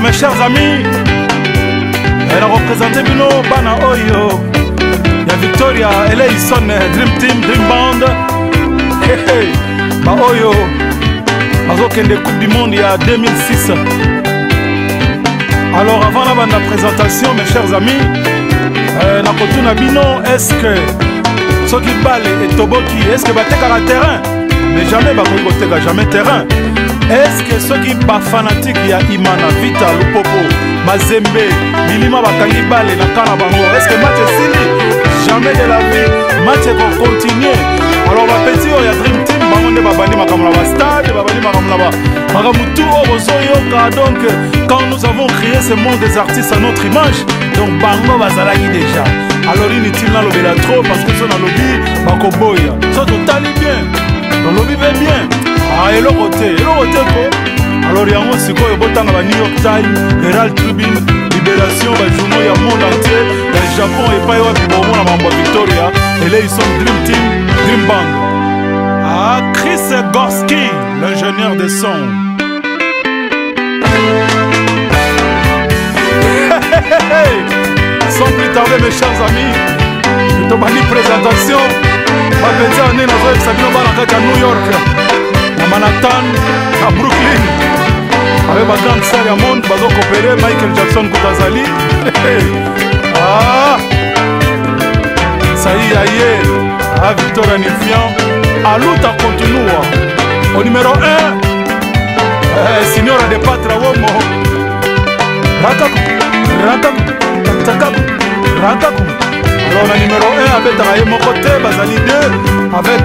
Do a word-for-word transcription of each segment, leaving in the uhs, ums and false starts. Bon, mes chers amis, elle a représenté Bino Bana Oyo, ya Victoria, elle est son Dream Team, Dream Band. Hey, hey, ma Oyo, Mazokende Coupe du Monde il y a deux mille six. Alors avant la bande de présentation, mes chers amis, euh, Nakotuna Bino, est-ce que ce qui balle et Toboki, est-ce que battez à terrain? Mais jamais battez jamais terrain. Est-ce que ceux qui sont fanatiques, il y a Imana, Vita Lupopo, Mazembe, Milima Bakangi Bale, Nakana Bango, est-ce que match est fini? Jamais de la vie, match est continuer. Alors ma petite, il y a Dream Team, Mamonde Babani Makamlava Stade, Babani Makamlava, Makamutu, Obozoyoka. Donc quand nous avons créé ce monde des artistes à notre image, donc Bango Bazalagi déjà. Alors inutile dans le béla trop parce que dans le lobby, Makoboya, ça totalement bien, dans le lobby bien. Ah, et le côté, et le côté, alors il y a un aussi quoi, il y a un New York Times, Herald Tribune, Libération, les journaux, il y a un monde entier, dans le Japon, et pas il y a un monde à Mambo Victoria, et là ils sont Dream Team, Dream Band. Ah, Chris Gorski, l'ingénieur des sons. Sans plus tarder, mes chers amis, je te manie présentation, on peut dire on est dans un Sabino Barakak à New York. Manhattan, à Brooklyn, avec ma grande salle à monde, Bazo Kopere, Michael Jackson, Koutazali. Ah, ça y est, à Victor Anifian, à l'outa continue. Au numéro un, Signora de Patra Womo, Ratakou, Ratakou, Ratakou, Ratakou. Alors, on a numéro un avec Taraye Mokote, Bazali deux. Avec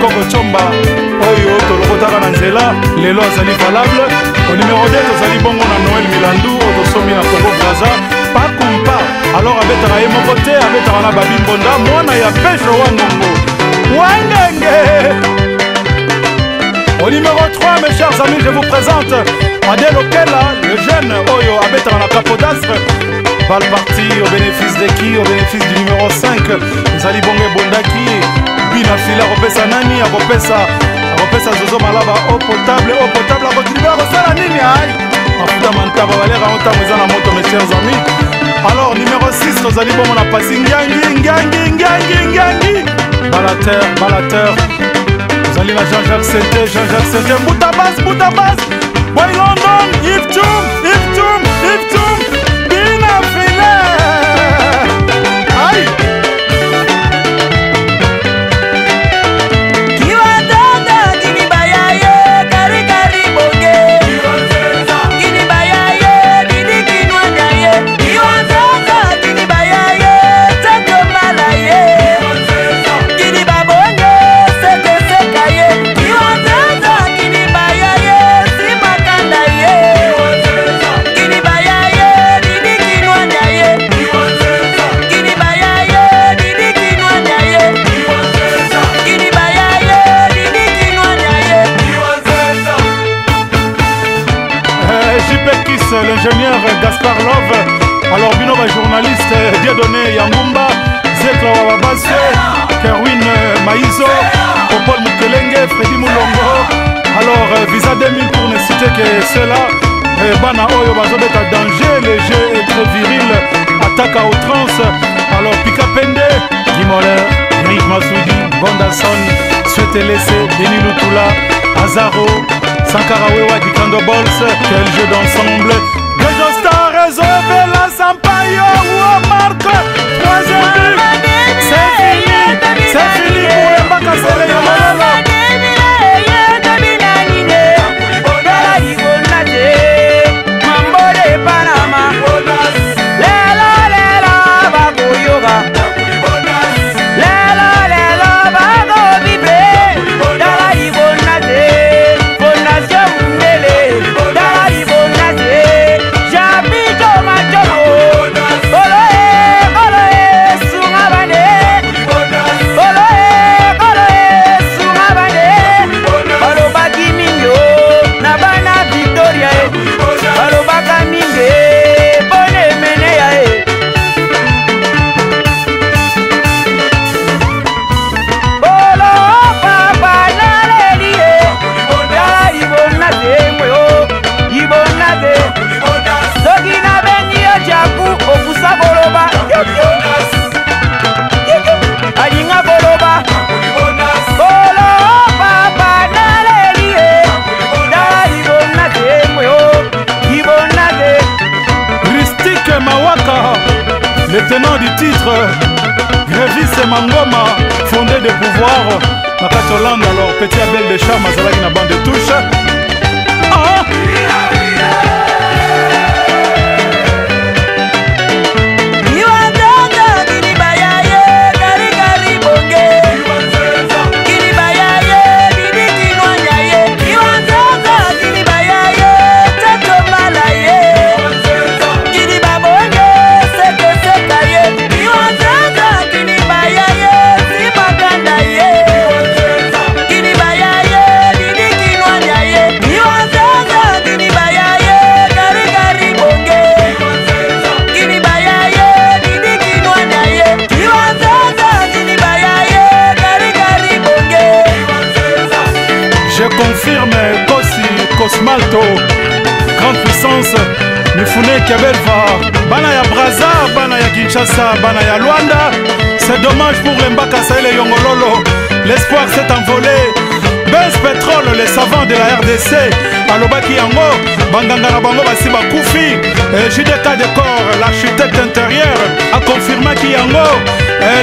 Koko Chomba, Oyo, Tolokotara Nanzela, les lois Zali valables. Au numéro deux, Zali Bongo, Noël Milandou, Otosomi, Koko Braza, Pakumpa. Alors, avec Raye Mokote, avec Rana Babi Bonda, moi, Naya Pêche, Wangongo. Wanenge! Au numéro trois, mes chers amis, je vous présente Ade Lokela, le jeune Oyo, avec Rana Kapodastre. Balle partie au bénéfice de qui? Au bénéfice du numéro cinq, Zali Bongo Bondaki. Bina fila repesa nani a repesa a repesa zozo malaba au potable au potable a continuer à resala nini ay afuta manta ba valera on tamuza na moto mes chers amis. Alors numéro six tozali bomo na passing ngangi ngangi ngangi ngangi balateur balateur tozali na Jean-Jacques Tendé Jean-Jacques Tendé buta bas buta bas boy non non if tum if tum if tum bina fila ay l'ingénieur Gaspar Love, alors Bino Bana journaliste Diadoné Yangumba, Zekla Wawa Kerwin Maïzo, Popol Moukelenge, Freddy Moulongo, alors Visa deux mille pour ne citer que cela, Bana Oyo Bazobet à danger, les jeux et trop viril, attaque à outrance, alors Pika Pende, Guy Moller, Eric Masudi, Ngonda Son, Sweet Elesse, Denis Lutula, Azzaro, Sankarawewa du Kando Bols, quel jeu d'ensemble! Réseau Star, Réseau Vela, Sampaio, ou Marc, troisième but! C'est fini! C'est fini pour Mbaka Soleil! War, Nakati Hollande, alors Petit Abel de Charme, Mazalaki na bande de touche. Ah! Cosmalto, grande puissance, Mifune Kebelva, Banaya Braza, Banaya Kinshasa, Banaya Luanda. C'est dommage pour les Mbakasa et les Yongololo. L'espoir s'est envolé. Benz Pétrole, les savants de la R D C, Alobaki Yango, Bangangara Bango Basiba Koufi, J D K Décor, l'architecte intérieur, a confirmé qu'Yango,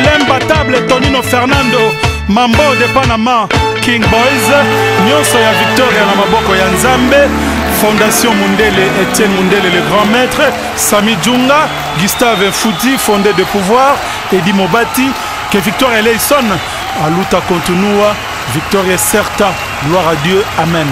l'imbattable Tonino Fernando Mambo de Panama, King Boys, Nyonsa ya Victoria, Namaboko ya Nzambe, Fondation Mundele, Etienne Mundele, le grand maître, Sami Djunga, Gustave Futi, fondé de pouvoir, Edi Mobati, que Victoria Eleison, Aluta Kontunua, Victoria Certa, gloire à Dieu, Amen.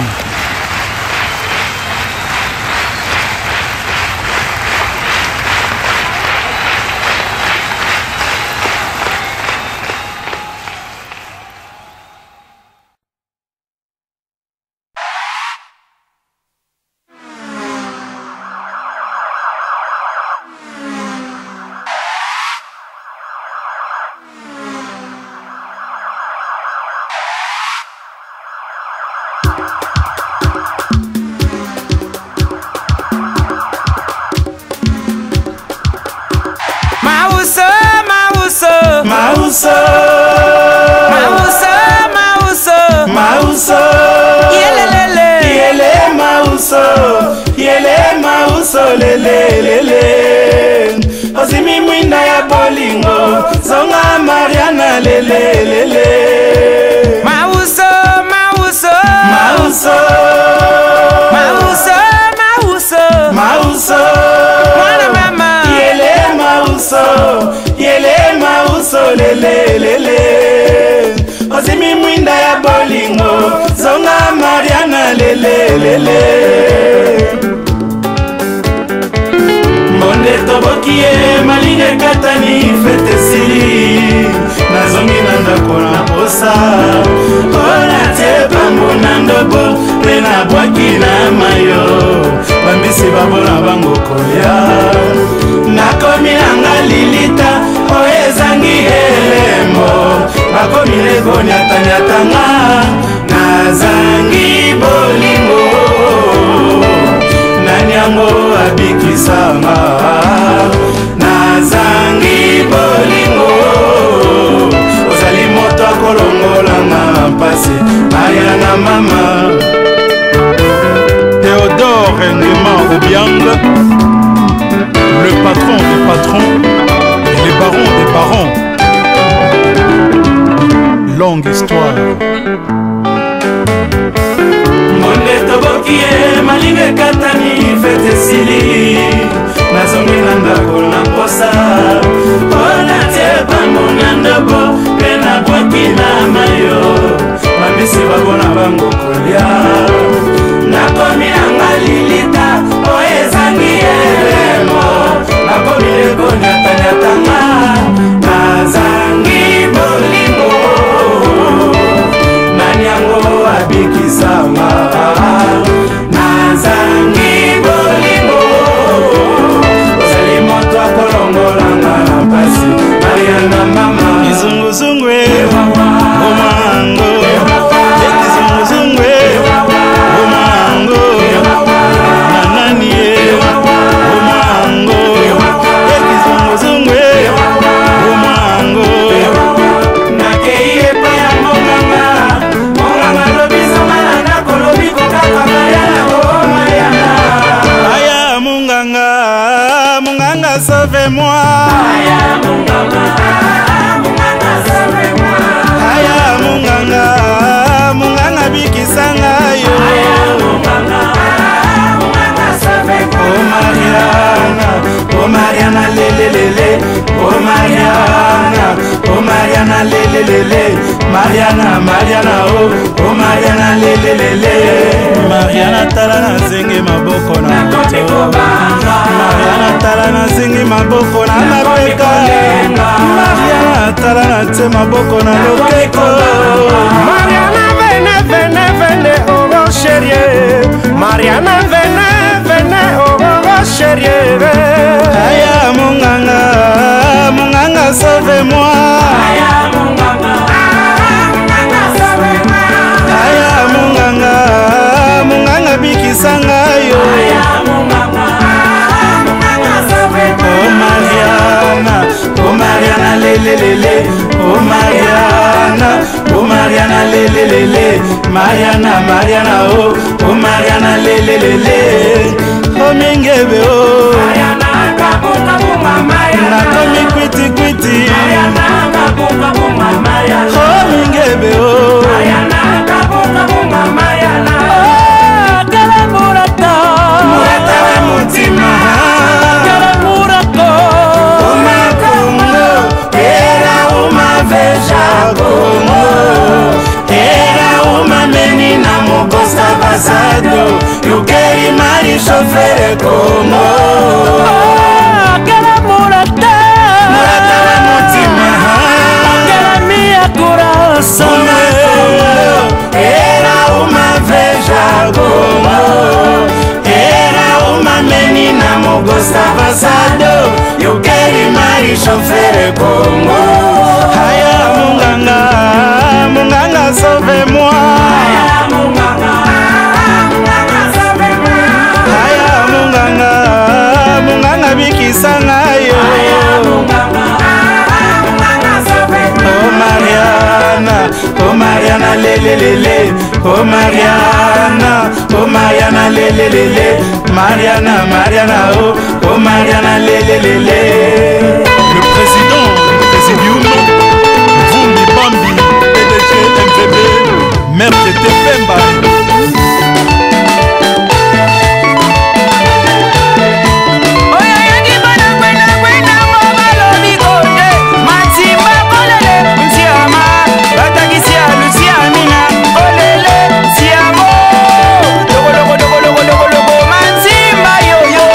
Teodoro Numa Obiang, le patron des patrons et les barons des barons. Longue histoire. Monde toboki malinga katani fete sili nazongi nanda kona posa ona teba monanda bo pena bwakina mayo mamisi babona bango kolia. Nakomi angalilita oezangi elemo nakomi lebonya tanyatanga nazangi bolingo nanyango abikisama nazangi bolingo ozali moto akolongolanga na mpasi mariana mama izunguzungwe omango moi aya munganga aya munganga sauve moi aya Mariana, Mariana, oh, oh Mariana, le le le le. Mariana talana zingi maboko na koto. Mariana talana zingi maboko na mabeko. Mariana talana te maboko na lokeko. Mariana vene vene vene oh oh chérie. Mariana vene vene oh oh chérie. Aya munganga, munganga sauve moi. Aya munganga. Munganga bikisanga yo. Oh Mariana, oh Mariana le le le le. Oh Mariana, oh Mariana le le le le. Mariana, Mariana oh, oh Mariana le le le le. Oh mengebe oh. Mariana kabunga bunga Mariana. Na komi kwiti kwiti. Mariana kabunga bunga Mariana. Oh mengebe oh. Mariana kabunga bunga Mariana. Veja como era uma menina muito passado. Eu quero Mari sofrer como aquela murata, murata na mutima, aquela minha coração. Era uma veja como era uma menina muito passado. Eu quero Mari sofrer como Munganga sauve-moi. Aya Munganga, Munganga sauve-moi. Aya Munganga, Munganga bikisanga yo. Aya Munganga, Munganga sauve-moi. Oh Mariana, oh Mariana le le le le. Oh Mariana, oh Mariana le le le le. Mariana, Mariana oh, oh Mariana le le le le. Le président, le président. Mère de Tepemba. Oya yangi bana kwena kwena ngoma lobi konde. Matimba bolele msiama. Batakisia Lucia Mina olele siamo. Logo logo logo logo logo logo matimba yoyo.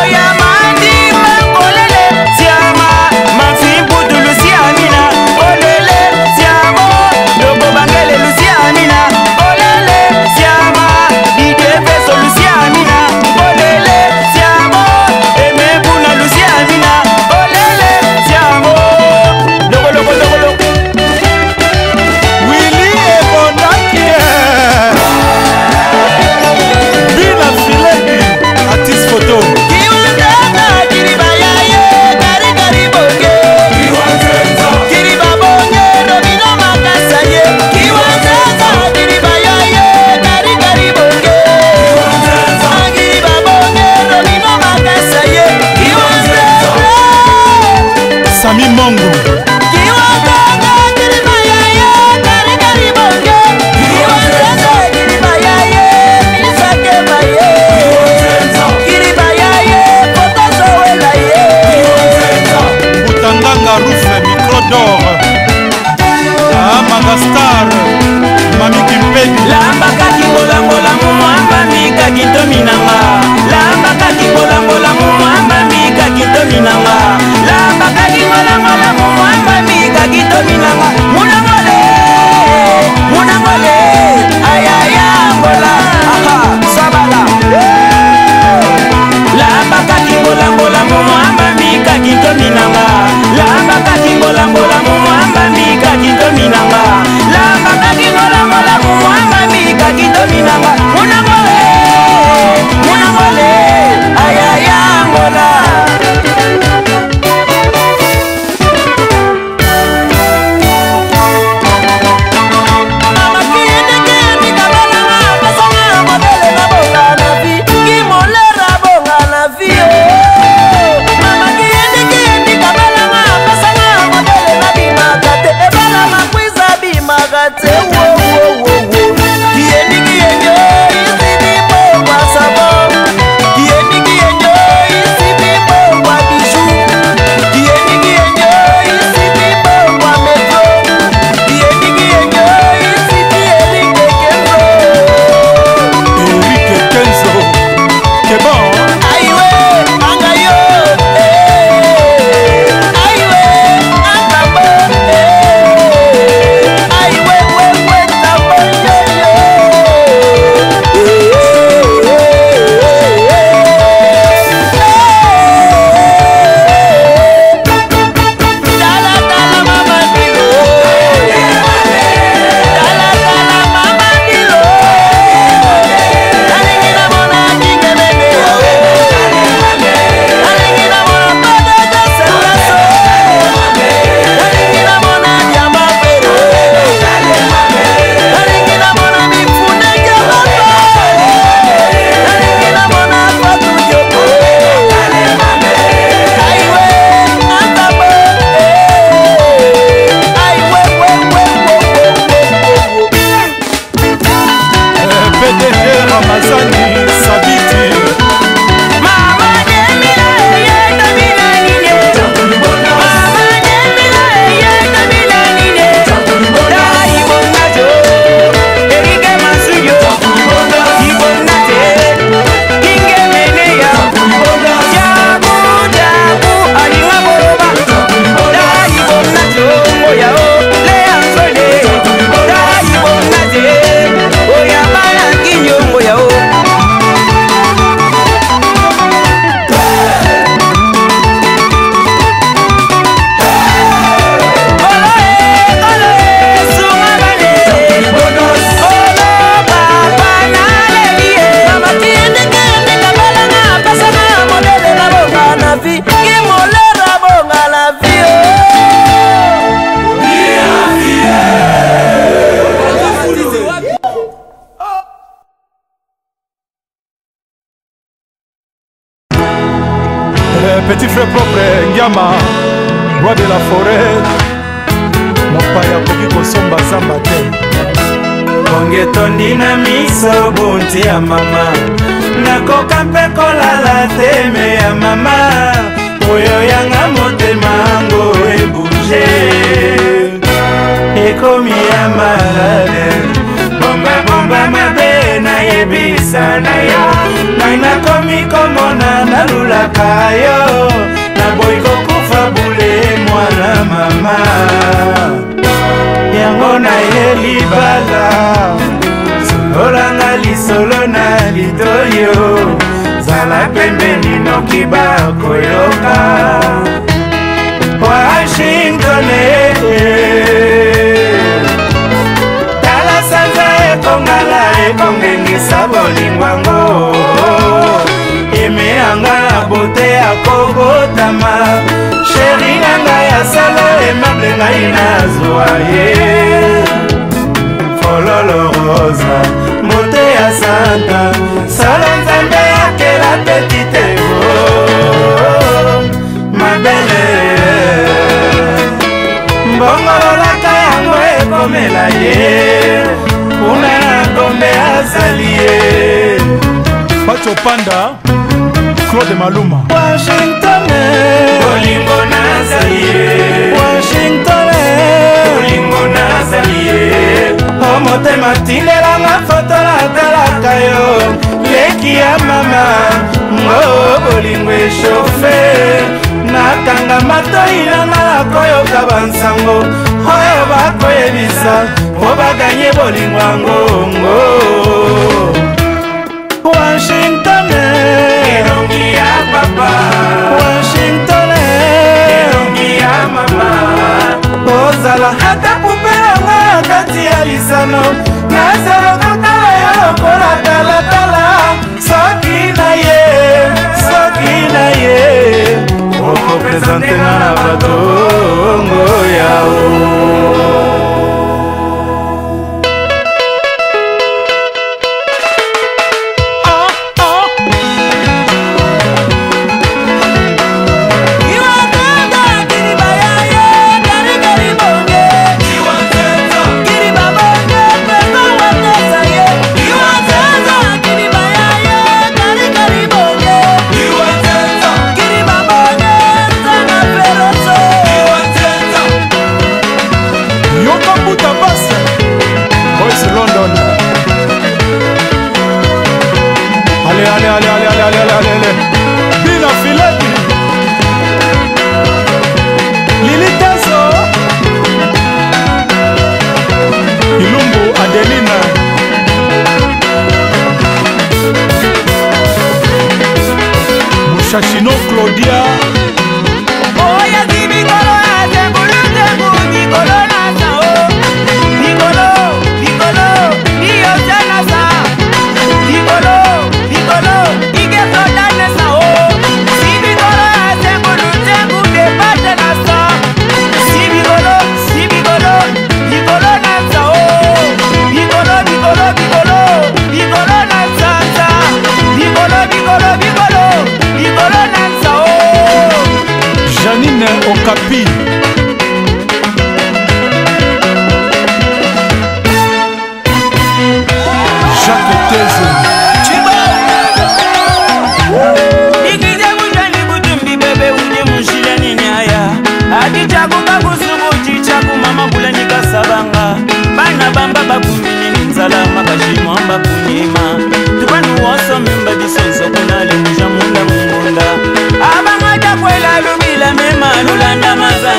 Oya matimba bolele siama. Matimbu du Lucia Mina olele siamo. Logo bangele Lamba kaki mola mola mola mika kito minanga. Lamba kaki mola mola mola. Jacques Tendé.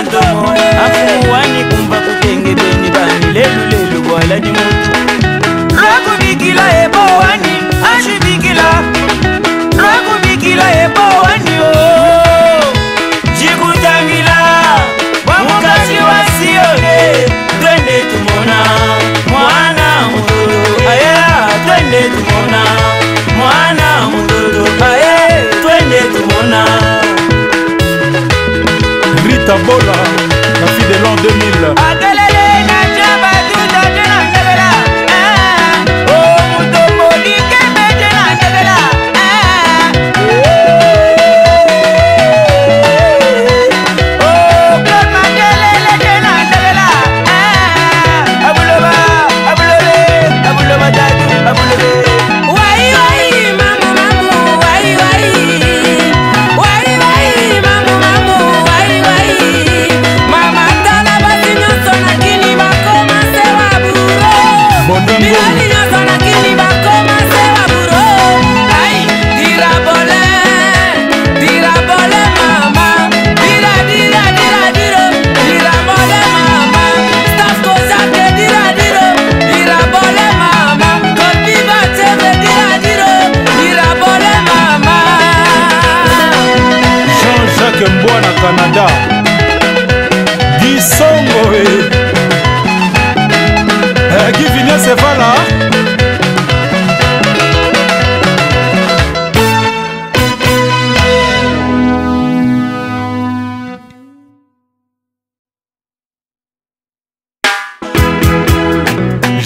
ntomo afuwani kumba kutenge beni bani lelu lelu wala ni mutu Rako bikila ebo wani ashi bikila Rako bikila ebo wani oh Jikutangila Wamukazi wasione Twende tumona Mwana muduru Aye twende tumona Mwana muduru Aye twende tumona Rita Bola, la fille de l'an deux mille. Adelele na jamba tuta jena nebela. Oh mutombo dike jena nebela. Oh kama delele jena nebela. Abuloba, abulole, abuloba dadu, abulole. Canada Disongo eh qui vient se va là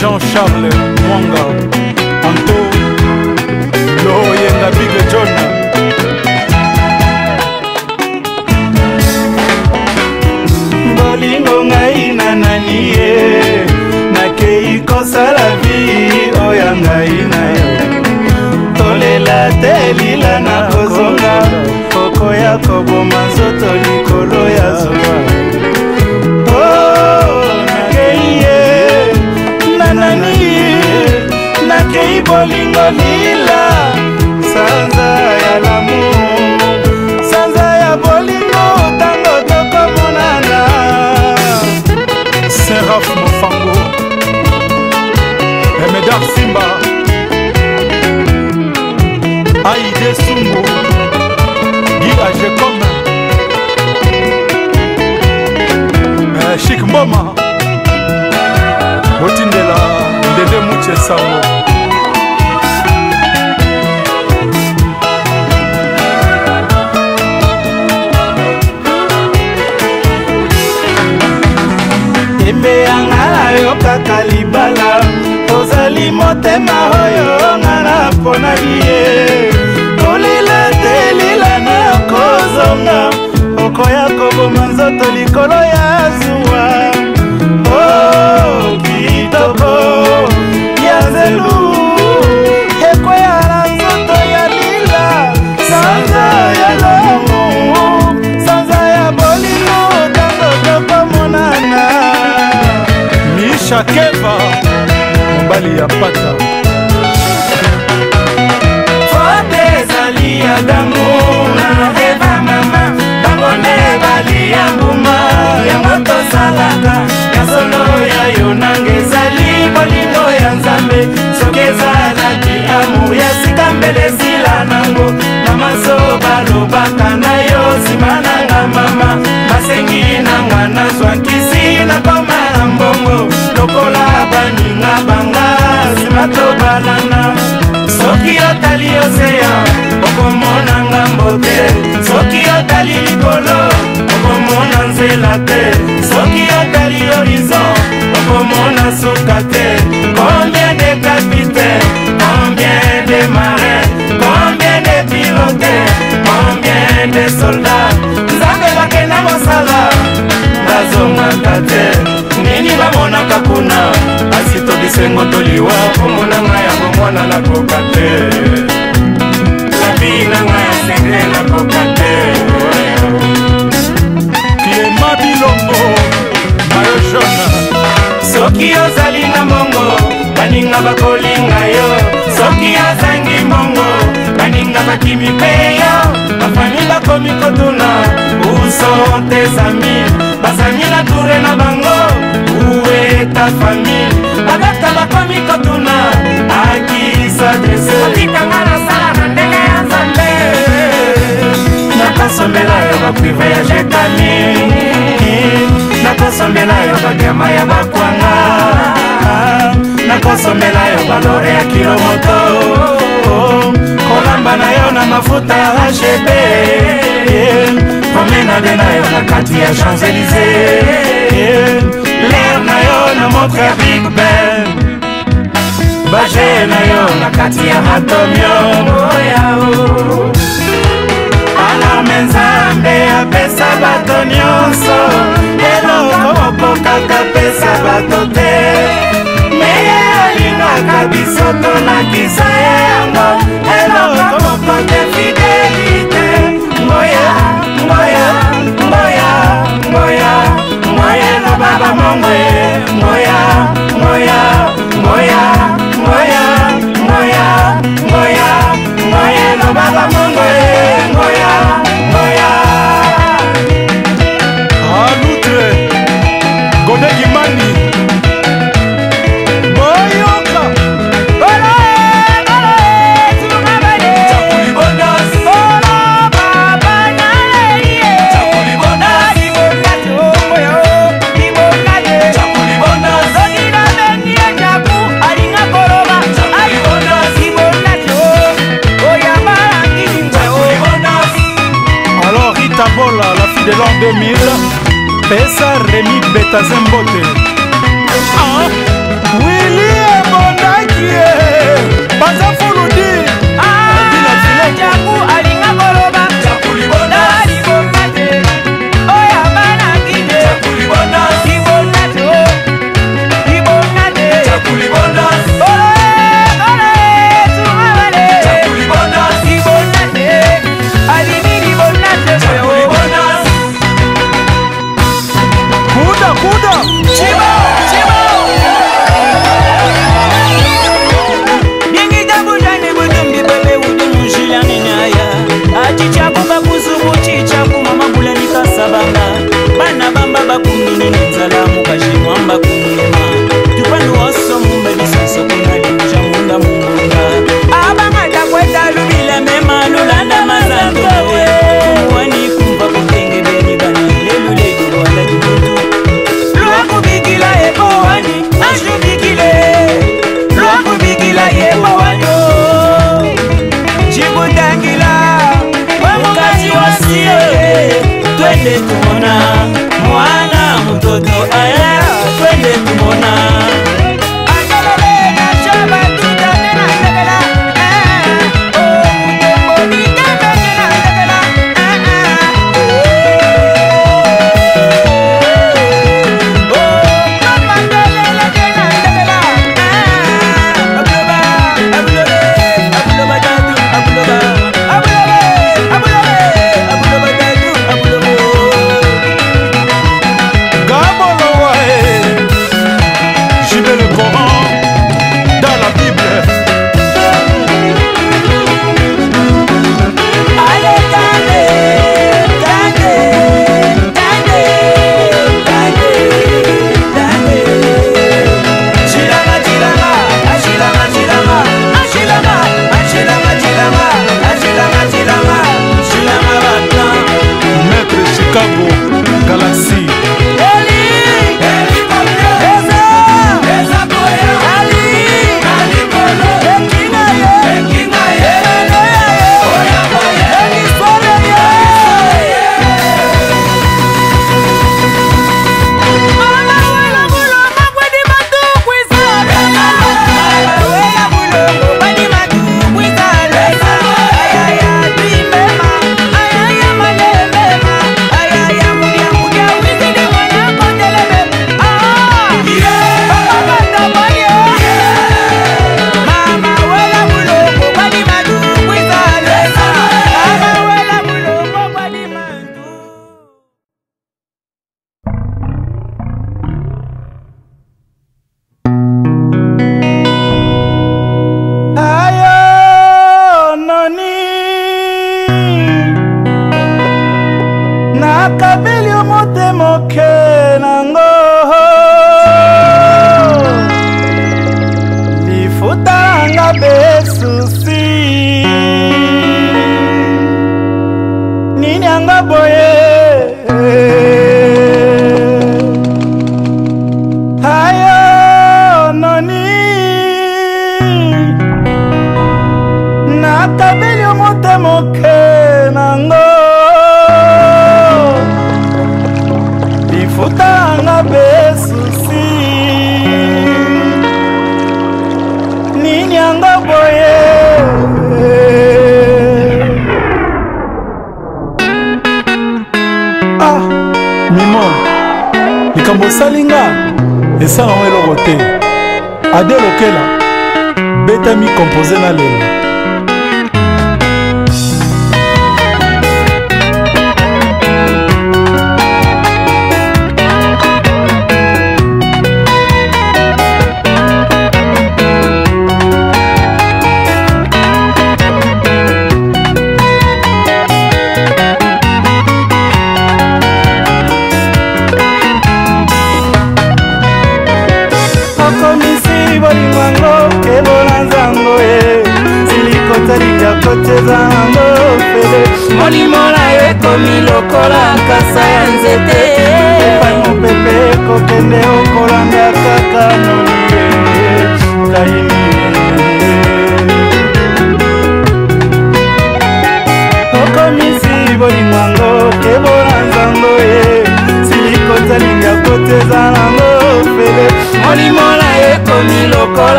Jean-Charles Mwanga Anto Loyenga Big John Lila na ozonga Koko ya kobo mazoto likolo ya zonga Oh, nakeye, nanani Nakei bolingo lila Sanza ya lamu Sanza ya bolingo tango toko monana Seraf Mofango Emedar Simba Aïde Sungo, Guirage comme euh, Chic Mama, Botindela, Dede Mouche Samo. Ebe Angala Yoka Kalibala, Ozali Motema Hoyo Angala Ponabie. Okoya kobo manzoto likolo ya zuwa Oh, kitoko ya zelu Yekwea la nzoto ya lila Sanza ya lamu Sanza ya bolimo Tango toko monana Misha Keva Mbali ya pata Fote zali ya damuna Bali ya mbuma ya moto salaka Ya solo ya yonange Zali bolingo ya nzambe Sogeza laki amu Ya sikambele sila nango Na masoba lubaka Na yosi mananga mama Masengi nangwa na swankisi Na koma na mbongo Lokola baninga banga Simato banana Soki otali osea Okomona ngambote Soki otali likolo Okomona nzela te Soki otali horizon Okomona suka te Combien de capitaine Combien de marin Combien de pilote Combien de soldat Nzambe bake na mosala Nazongaka te Nini bamona kakuna Asito disengo toliwa Omona ngaya momona na kokate Labina ngaya senge na kokate Kiema bilongo Mayo shona Soki ozali na mongo Baninga bakolinga yo Soki ozangi mongo Baninga bakimi peyo Bafani bakomi kotuna Uso te zami basangila toure na bango uwe ta famille bagata la komi kotuna aki s'adresse kokitanga na sala na ndenge ya Nzambe nakasomela yo baprive ya jetani nakasomela yo bagema ya bakwanga nakasomela yo balore ya kilomoto kolamba na yo na mafuta ya H B promena de na yo na kati ya Champs-Élysées l'air na yo na motre ya Big Ben baje na yo na kati ya Matomio alarme Nzambe ya pesa bato nyonso eloko moko kaka pesa bato te meye alingaka biso tolakisa ye yango eloko moko te fidelite ngoya ngoya ngoya ngoya ngoya na baba mongoe ngoya ngoya ngoya ngoya ngoya ngoya ngoya na baba mongoe ngoya ngoya alute godeki mani boyoka bala bala sumabane chakuli bonas bala baba naleye chakuli bonas ibonato moyo ibonale chakuli bonas odina menia jabu alinga koroba chakuli bonas ibonato oyamara ngingwao bonas alors Rita Bola la fille de l'an deux mille Pesa Remi Betazembote ah, William Bonakie Bazafuludi Ah, Jabu Alinga Boloba Chakuli Bonas Libonate Oya Banakide Chakuli Bonas Libonate Libonate Chakuli Bonas Ole, ole, Tumavale Chakuli Bonas Libonate Alini Libonate Chakuli Bonas Kuda, kuda! Chiba! Chiba! Salinga, et ça on est le roté. Ade Lokela, bête mi composé na lelo.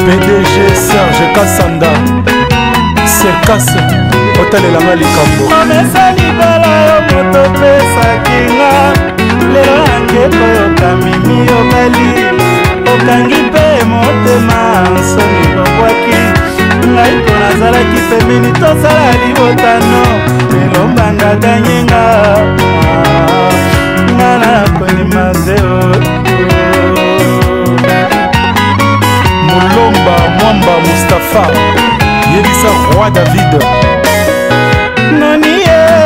P D G Serge Kassanda Serkas Otalelanga Likambo Promesa libala yo moto pesa kinga Lelo angepo yo kamimi yo bali Okangi pe motema Soni lobwaki Ngaito nazala kipemini tosala libotano Lelo mbanda ganyenga Ngana kweni mazeo Lomba, Mwamba, Mustafa, Yelisa, Roi David. Noni,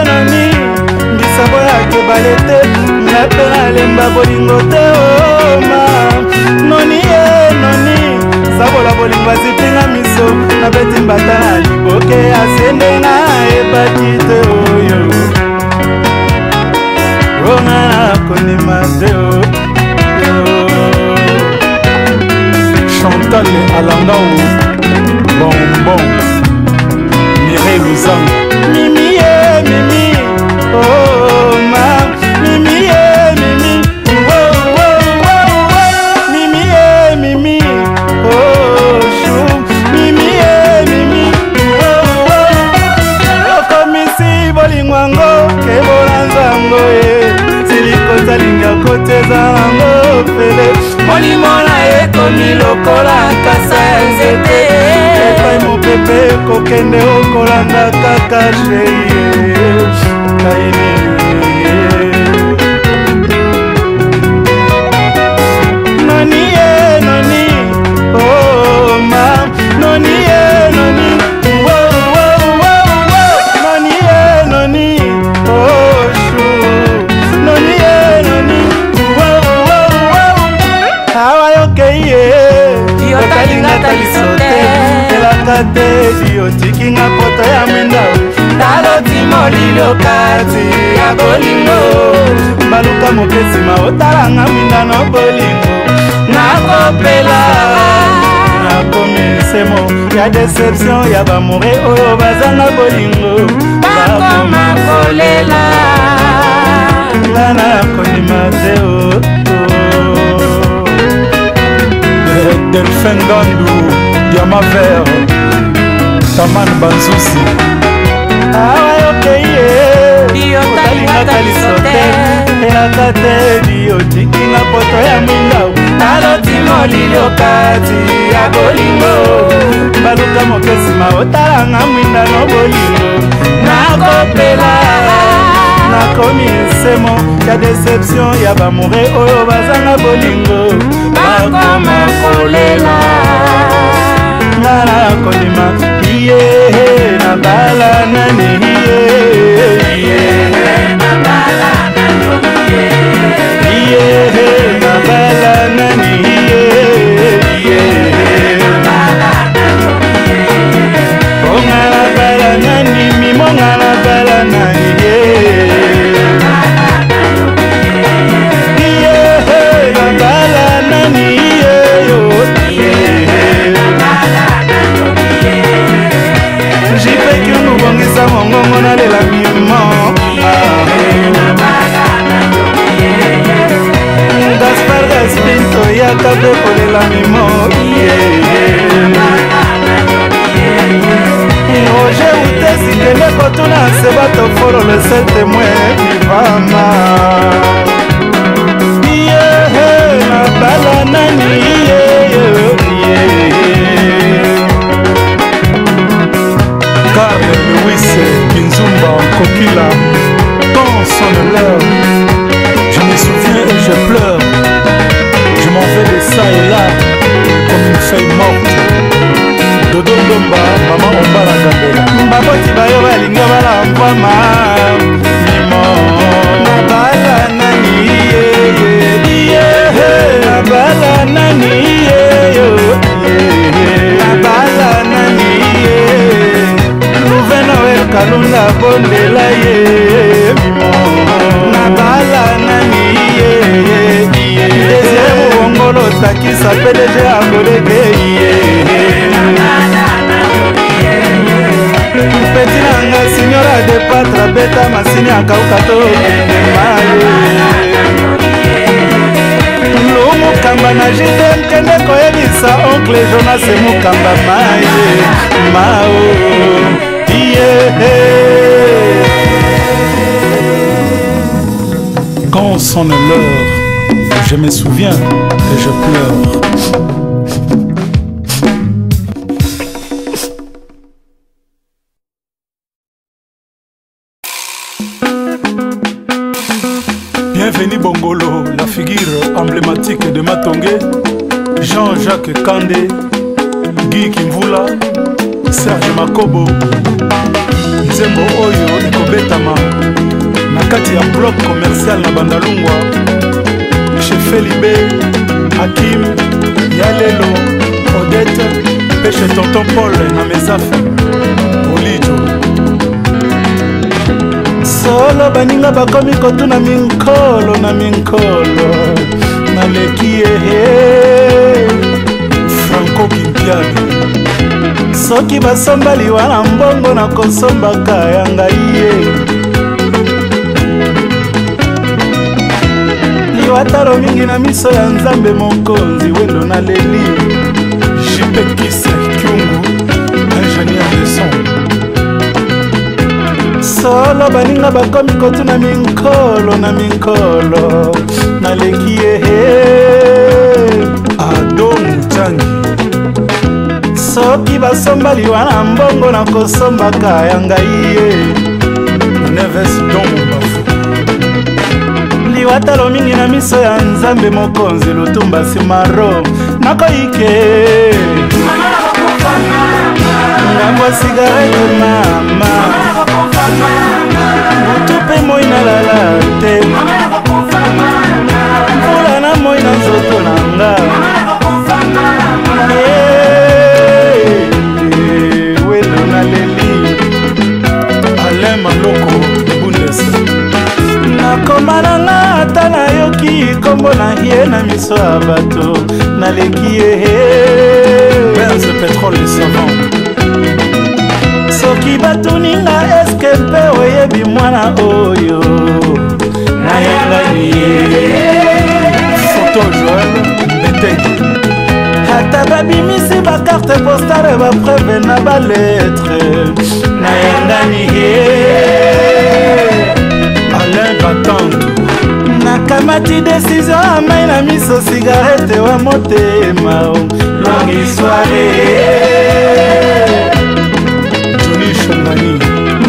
noni, Gisabora, Kebalete, Napela, Lemba, Bolingote, Oma. Noni, noni, Sabola, Bolimba, Zitinga, Miso, Nabeti, Mbatana, Liboke, Asenena, Epatite, Oyo. Roma, Konimazeo. Chantal Alandao Bonbon Mireille Luzang Mimi eh Mimi Oh ma Mimi eh Mimi Oh oh oh Mimi eh Mimi Oh chou Mimi eh Mimi Oh oh Loko misi bolingwango Kebolanzango eh Siliko zalinga kote zango Fele Molimona Mi lokola kasa nzete Epai mo pepe kokende okolanda kaka sheye Kaini Noni ye noni Oh ma Noni ye noni Wow wow wow wow Noni ye noni Oh shoo Noni ye noni Wow wow wow Hawa yoke ye Yo chicken a pota ya menda Talo timoli lokati ya bolingo Maluka mokesima otalanga minda no bolingo Nakopela Nakomesemo Ya deception ya bamore oyo bazanga bolingo Bakoma kolela Ngana konimazeo Delphine Gandou Yama Vert Kaman Banzusi. Ah, okay, yeah. Otalinga kalisote. Eakate di otikinga poto ya minga. Nalotimo liliokati ya bolingo. Baluka mokesima otalanga mwinda no bolingo. Nakopela. Nakomi semo ya deception ya bamure oyo bazanga bolingo bakoma kolela nara kolima iye na bala na iye iye na bala na iye na bala na iye iye na bala na iye ongala bala na mi mongala bala na Mona de la mimmo Gaspar Gaspinto y acabé por el amimo Roger Utesi que me cotuna se va a toforo le se te mueve mi fama la bala nani Kinzumba Kokila, dans son honneur. Je me souviens et je pleure. Je m'en vais de ça et là, comme une feuille morte. Dodo Domba, maman on va la gambela. Mbabo Tibayo, elle n'y a pas la fama. Mimon, la bala nani, la bala nani, la bala nani. Noël Kalunda Bondela ye na bala nani ye ye désiré Mongolo taki sa P D G a golebe ye na bala nani ye petit nanga signora de patra beta masinya kaukato maye lomo kamba na jitem kende koyebisa oncle Jonas Mukamba maye mao Quand sonne l'heure, je me souviens et je pleure. Bienvenue Bongolo, la figure emblématique de Matongé, Jean-Jacques Tendé, Guy Kimvula, Serge Makobo. Zembo oyo ekobetama na kati ya bloc commercial na Bandalungwa Chef Libé Hakim Yalelo Odette Pêche Tonton Paul na mesafe Olijo Solo baninga bakomi kotuna minkolo na minkolo na lekie Franco Kimpiano soki basomba liwa na mbongo na kosomba kaya ngaiye liwa taro mingi na miso ya Nzambe mokonzi wendo na leli jipekisa kyungu ingénieur de son solo baninga bakomi kotuna minkolo na minkolo na lekiye adon tangi soki basomba liwa na mbongo na kosomba kaya ngaiye neves dongo bafu liwa talo mingi na miso ya Nzambe mokonzi lutumba simaro nakoyike ngambo sigarete mama mutupe moi nalala te mvula na moi na nzoto nanga Komananga tana yoki kombo na hie na miso abato na lekie Benz pétrole et savon soki batuninga eskepe oyebi mwana oyo na yanga ni photo Joël Betty Ata babimisi bakarte postare bapreve na baletre Nayandani Alain Batandu Nakamati décision amaina miso cigarette wa motema Longue soirée Johnny Shumani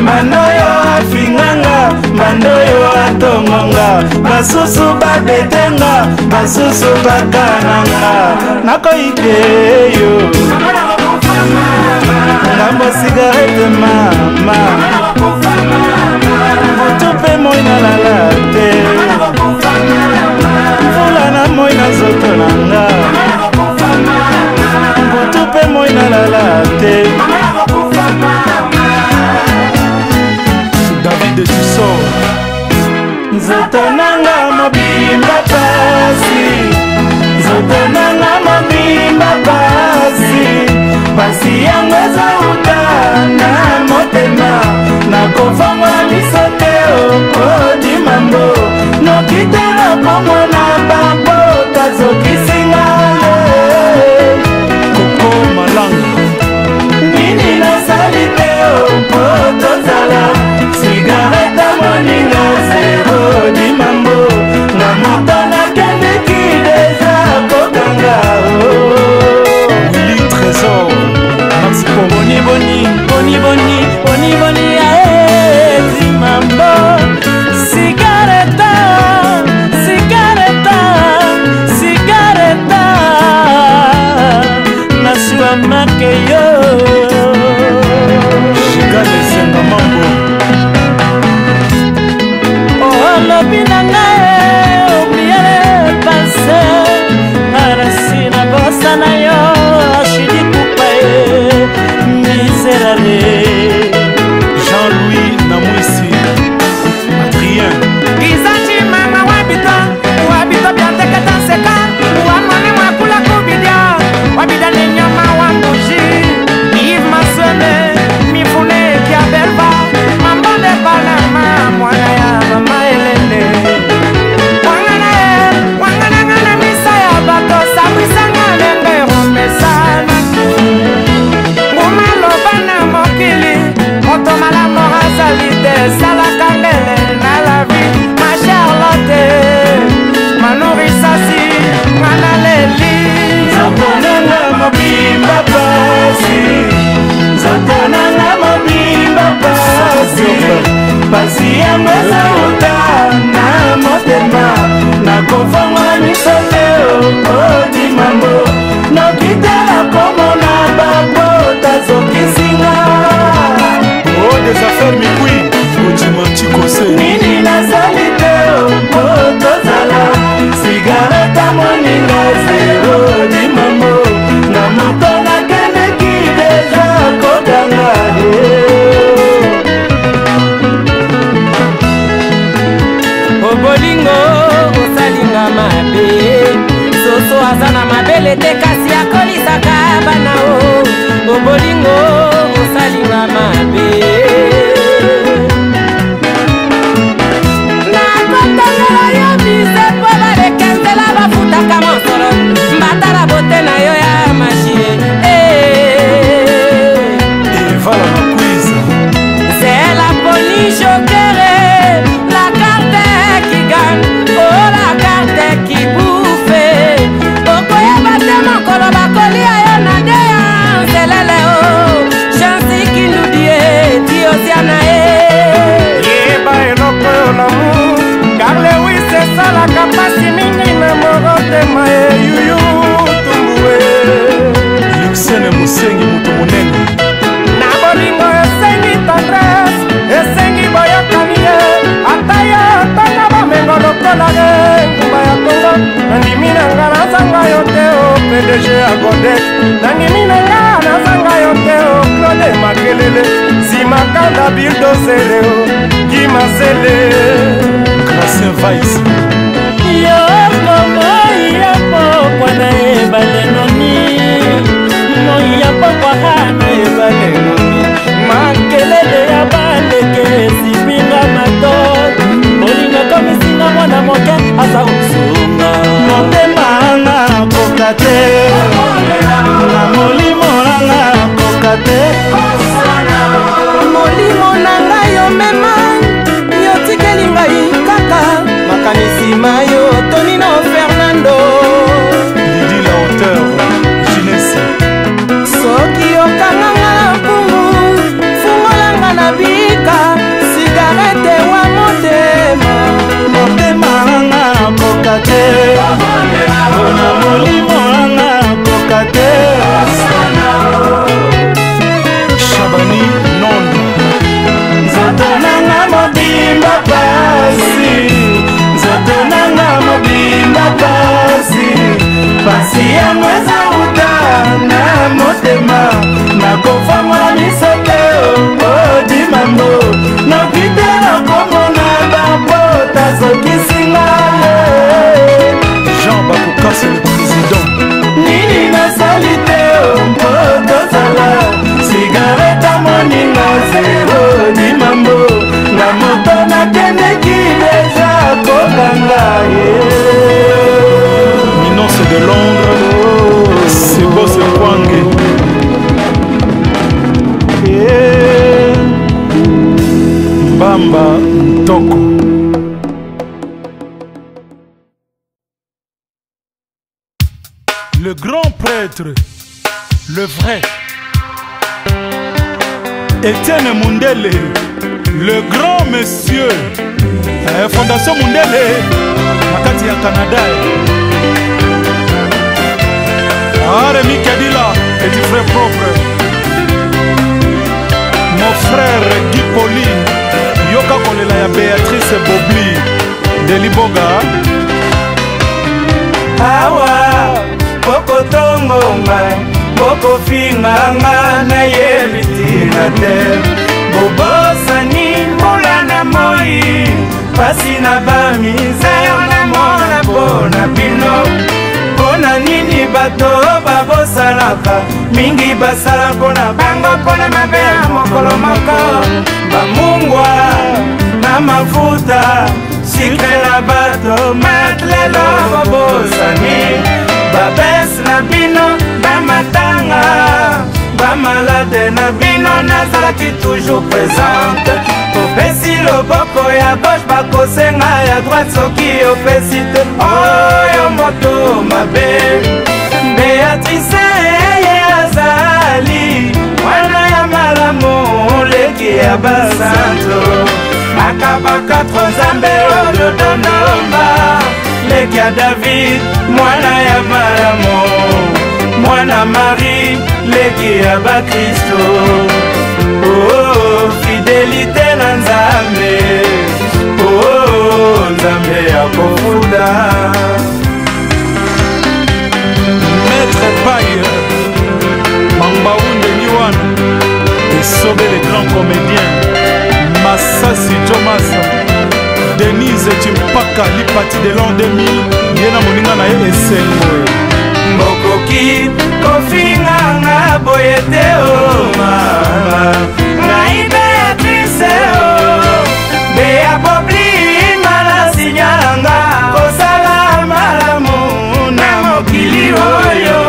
Manoyo afinganga Manoyo atongonga Masusu babetenga Masusu bakananga Nako ikeyo Ngambo cigarette mama Motupe moina la latte Fulana moina zotonanga Motupe moina la latte David Dussault Zotonanga mobimba pasi Zotonanga mobimba pasi Pasi yango zauta na motema Na kofangwa misote o di mambo No kitera pomo na babo Tazokisinga Koko malango Nini na salite o potozala Cigarette moninga zero di mambo Na motona kende kideza kokanga Willy Trésor Merci pour Boni Boni Boni Boni Boni Boni Ae di mambo Cigarette Cigarette Cigarette Nasuwa makeyo Shigane Senga Mambo Jean-Louis Namouissi Adrien Gizachi mama wabito Wabito biante katanseka Wamane wakula kubidia Wabida ninyama wamuji Yves Maswele Mifune kia berba Mambole bala mamu Wana ya mama elene Wangana e Wangana ngana misa ya bato Sabisa ngane nge wamesana Toma la mora salite, sala candele na la vie, ma Charlotte, ma nourrissasi, ma naleli. Zotona na mobimba pasi, zotona na mobimba pasi, pasi ya mazauta na motema, na kofama ni soteo, odi mambo, no kitela komo na babo, tazo kisinga. Des affaires mi kui Ojima chikose Nini nazali teo Moto zala Sigareta moninga Zero di mambo Na moto na kene kideja Kodanga Obolingo Osalinga mabe Soso azana mabele te Kasi ya kolisa kabana Obolingo Osalinga mabe Azausunga, no te van a cocate. molimo nanga yo mema yotikeli ngai kaka makanisi mayo Tonino Fernando Didi la hauteur Ginesi soki okanga na pungu fumolanga na bika cigarette wa motema motema nanga bokate bona molimo nanga bokate Shabani Nondo Nzoto nanga mobimba pasi Nzoto nanga mobimba pasi Pasi ya mweza utana motema Nakofa mwani sote oboji mambo Nakite na komona babota sokisinga Jean Bakukasi le président Nini nasalite oboto zala Cigareta moninga zero ni mambo Na moto na kende kileja kokanga Minance de Londres, c'est beau ce Wange Bamba Ntoko Le grand prêtre, le vrai Etienne Mundele, le grand monsieur, eh, Fondation Mundele, Makati ya Canada. Ah, Rémi Kadila, et du frère propre. Mon frère Guy Poli, Yoka Kolela ya Béatrice Bobli, Deliboga. Awa, Poko Tongo man. Boko finganga na yebiti na te Bobosa ni mula na moi Pasi na bami zayo na mona bona bino Bona nini bato babosa laka Mingi basala kona bango kona mabea mokolo maka Bamungwa na mafuta Sikela bato matlelo babosa ni Babes na bino, bamatanga Bamalade na bino, nazalaki toujours présente Opesi loboko ya gauche, bakosenga ya droite Soki opesi te, oyo moto mabe Beatrice azali Mwana ya malamu, leki ya basanto Akabaka trozambe, oyo donomba Leki ya David, mwana ya Maramo Mwana Marie, leki ya Bakristo Oh, oh, fidelite na Nzambe Oh, oh, Nzambe ya kofuda Maître Paye Mambaounde Niwana Et sauver les grands comédiens Massassi Thomas Denise Chimpaka lipati de l'an deux mille Yena moninga na ye esengoe Mokoki kofinga nga boyete o mama Naibe ya trise o Beya popli mala sinyala nga Kosala malamu na mokili oyo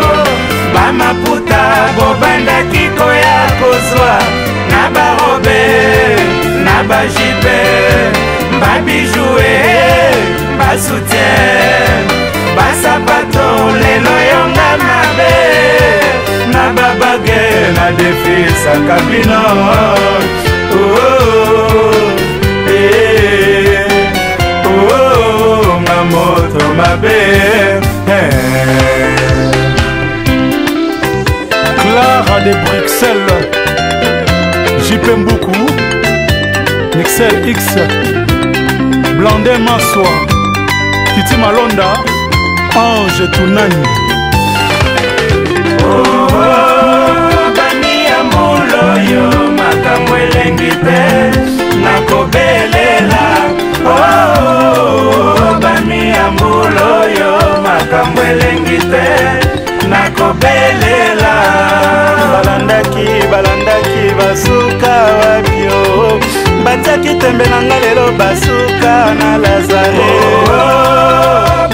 Bama puta bobanda kiko ya kozwa Na barobe, na bajipe Ba bijoue, ba soutien, ba sapato, lelo yonga mabe Na ba bage, na defi sa kabino Oh, oh, eh, oh, oh, ma moto mabe Clara de Bruxelles, j'aime beaucoup, Nexel X Blandé Maswa, Titi Malonda, Ange Tounani. Oh, oh, bani ya muloyo, makamwe lengite, nakobelela. Oh, oh, bani ya muloyo, makamwe lengite, nakobelela. Balandaki, balandaki, basuka wabio. Batiaki tembe nanga lelo basuka na Lazare Oh, oh,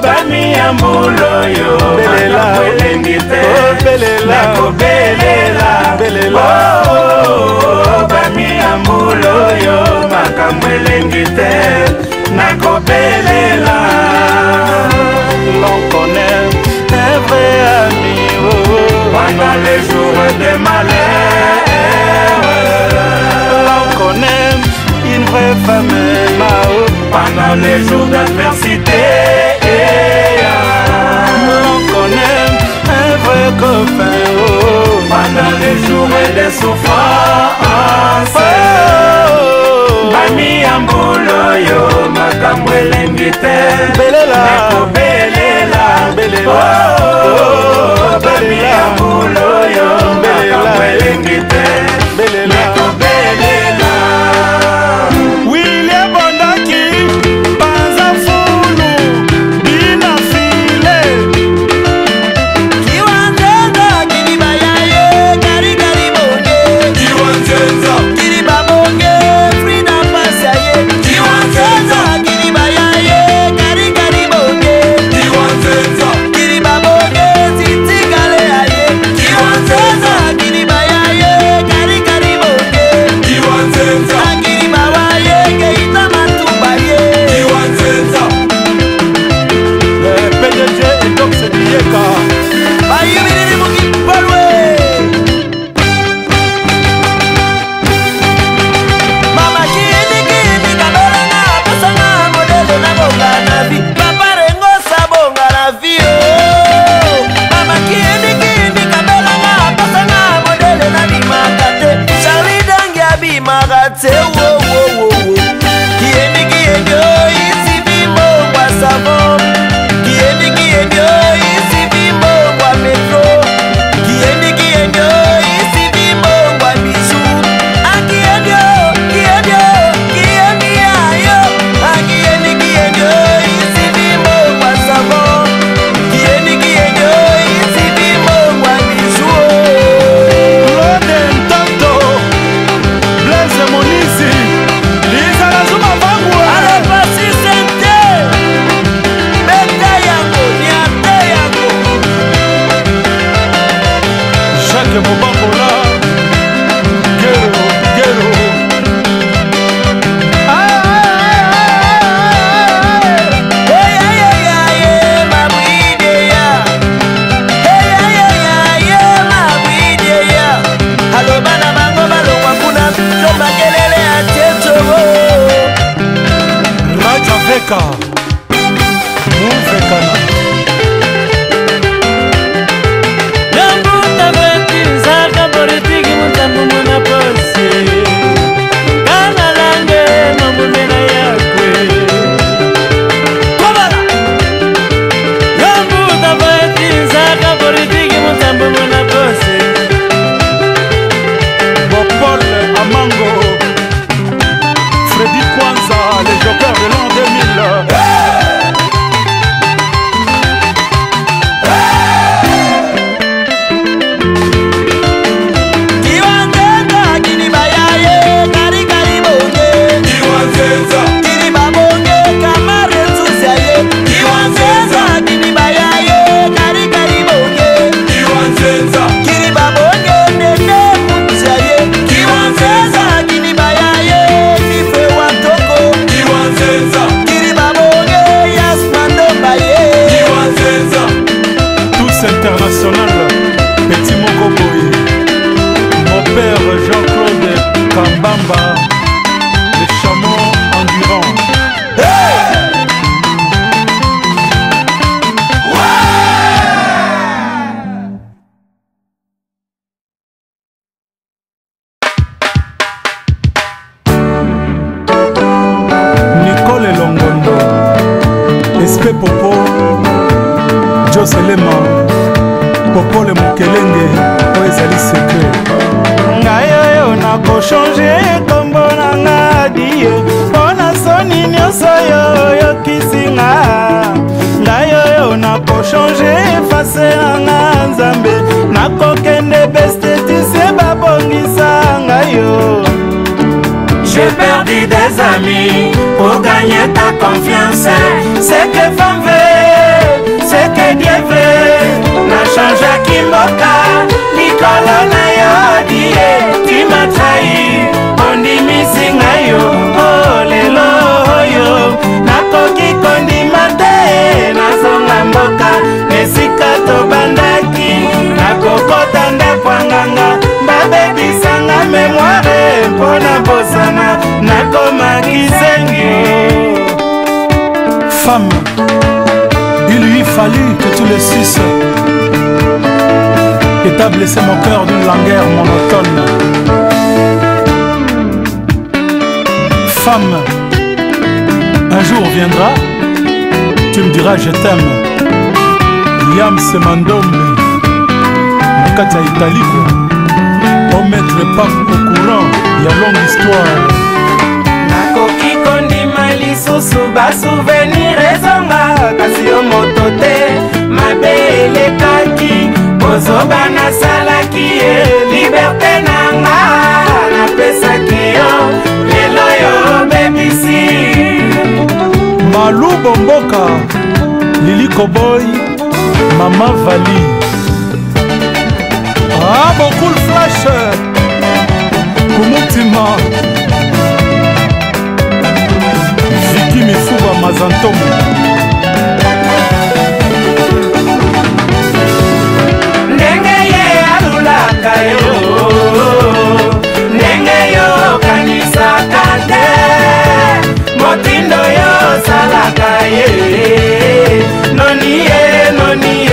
bami ya moloyo belela mwelengi te nakobelela belela bami ya moloyo kaka mwelengi te nakobelela. L'on connaît un vrai ami pendant les jours de malheur. L'on connaît une vraie femme pendant les jours d'adversité. L'on connaît un vrai copain pendant les jours de souffrance. Mami ambuloyo makamwelengite belela. Oh, oh, oh, baby, I'm Muloyo, Belela, Belengite, Belela, Belela, William Bondaki, Bazafulu, Bina File, Kiwanzenza, Kiribayaye, Gari Gari Bonge, Kiwanzenza, Kiribabonge, Freedom Pasaye, Kiwanzenza, Kiribayaye, Gari Gari Bonge, Kiwanzenza. changer face à Nzambe na kokende beste tise babongisa ngayo. J'ai perdu des amis pour gagner ta confiance. C'est que femme veut, c'est que Dieu veut. Na changea kimboka, Nicolas na yo die. Tu m'as trahi, on dit missing ngayo. Oh lelo yo, na koki kondi mate na songa mboka. Nesika to bandaki, na kokota ndapo anganga. Baby sanga memoire pona bosana na koma kisengi. Femme, il lui fallut que tous les six et t'as blessé mon cœur d'une langueur monotone. Femme, un jour viendra, tu me diras je t'aime. Yam se mandombe Makata Italico. Mettre pas au courant, il y a longue histoire. Nakoki kondi malisusu ba souvenir ezonga kasi omotote mabele kaki bozoba na salaki liberté nanga na pesa kiyo lelo yo bebisi malu bomboka Lili Koboy Mama Vali. Ah, beaucoup le flash. Comment tu m'as Vicky Mifuba Mazantom. Nengeye alula kayo. Nengeyo kanisa kate. Motindo yo salakaye. Noniye, noniye.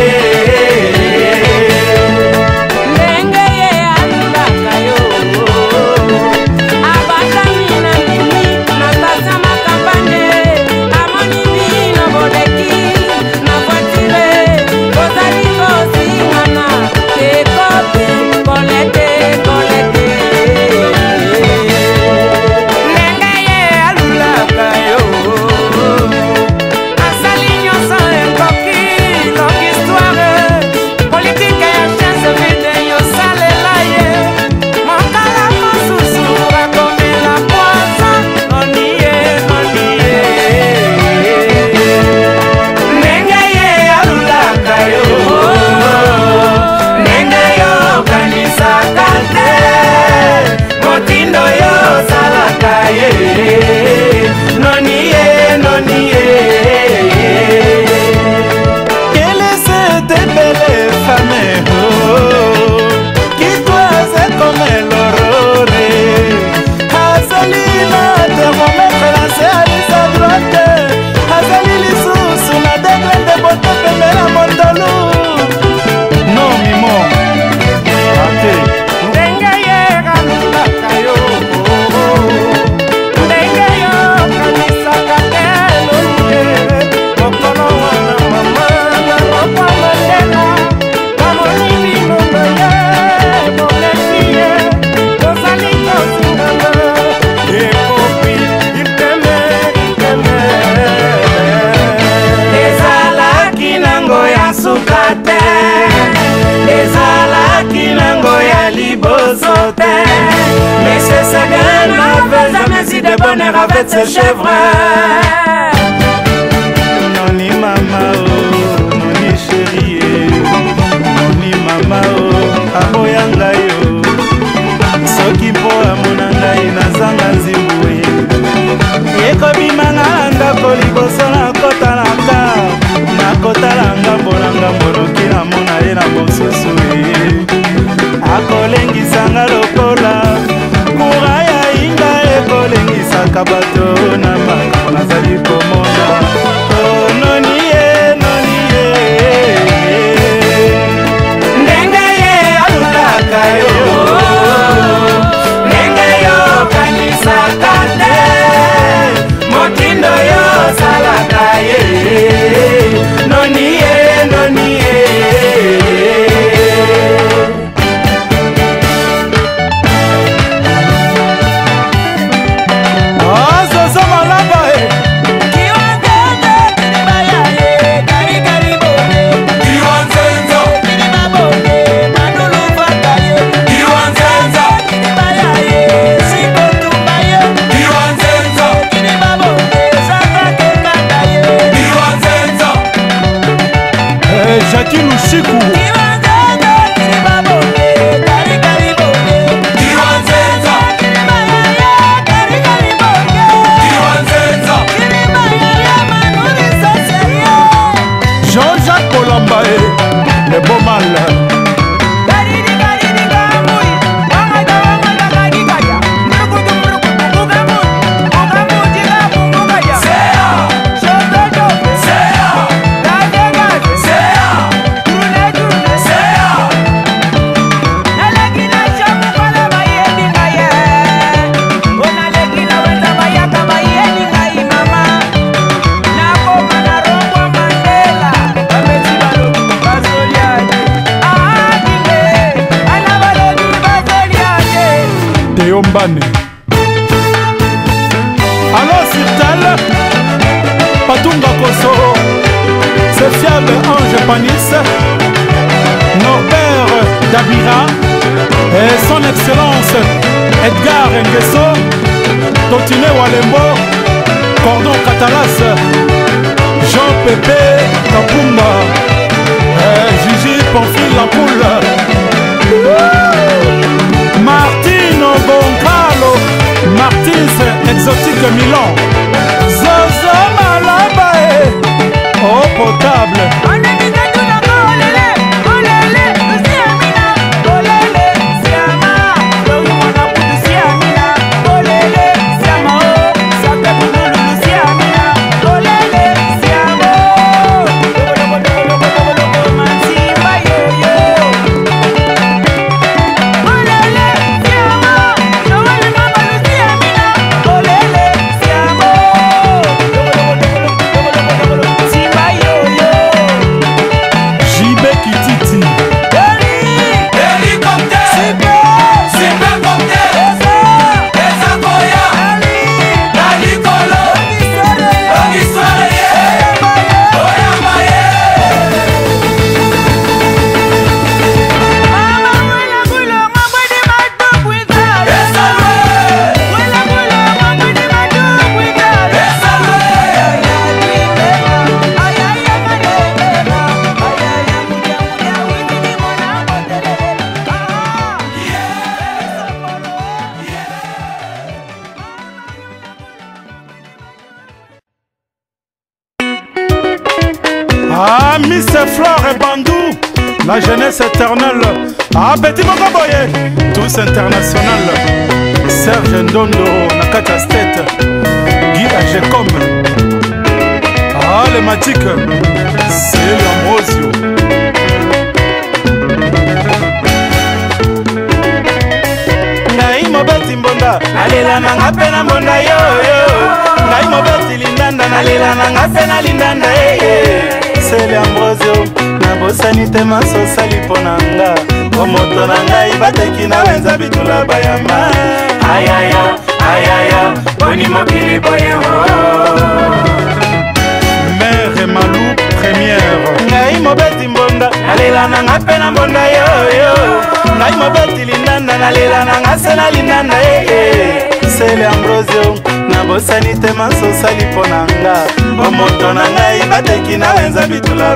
C'est chèvre. Non ni maman, oh, non ni chérie, non ni maman, oh, aboyangayo. Soki poa monangai na zanga zimbue. Yeko bimanga anga koliboso na kota langa, na kota langa bolanga boroki na mona ena bosusui. Akolengi sanga lokola. Kabato na mama nazali komona ononie nonie ndenga ye alulaka yo ndenga yo kanisa kate motindo yo salaka ye nonie nonie. Mbane. Alors Sirtel, Patunga Koso, Social Ange Panis, Norbert Dabira, et son excellence Edgar Nguesso, Totiné Walembo, Cordon Catalas, Jean-Pépé Kapumba, Gigi Pamphile Lampoule, Martino Goncalo, Martins Exotique Milan, Zaza Malabae, Eau Potable. La jeunesse éternelle, ah Petit Mokaboye, tous internationaux, Serge Ndondo, Nakatas Tête, Guy Ajecom, ah les Matiques, c'est l'Ambrosio. Naïmo Bati Mbonda, allez la nanga pena mbonda yo yo, Naïmo Bati Lindanda, allez la nanga pena Lindanda, c'est l'Ambrosio. Sanité maso saliponanga, omotonanga ibateki na wenza bitula bayama. Ayaya, ayaya, boni mokili boye ho. Mère Malou première. Ngai mobeti mbonda, nalela nanga pena mbonda yo yo. Ngai mobeti lindanda, nalela nanga sena lindanda eh. Sele Ambrosio, nabo sanité maso saliponanga, omotonanga ibateki na wenza bitula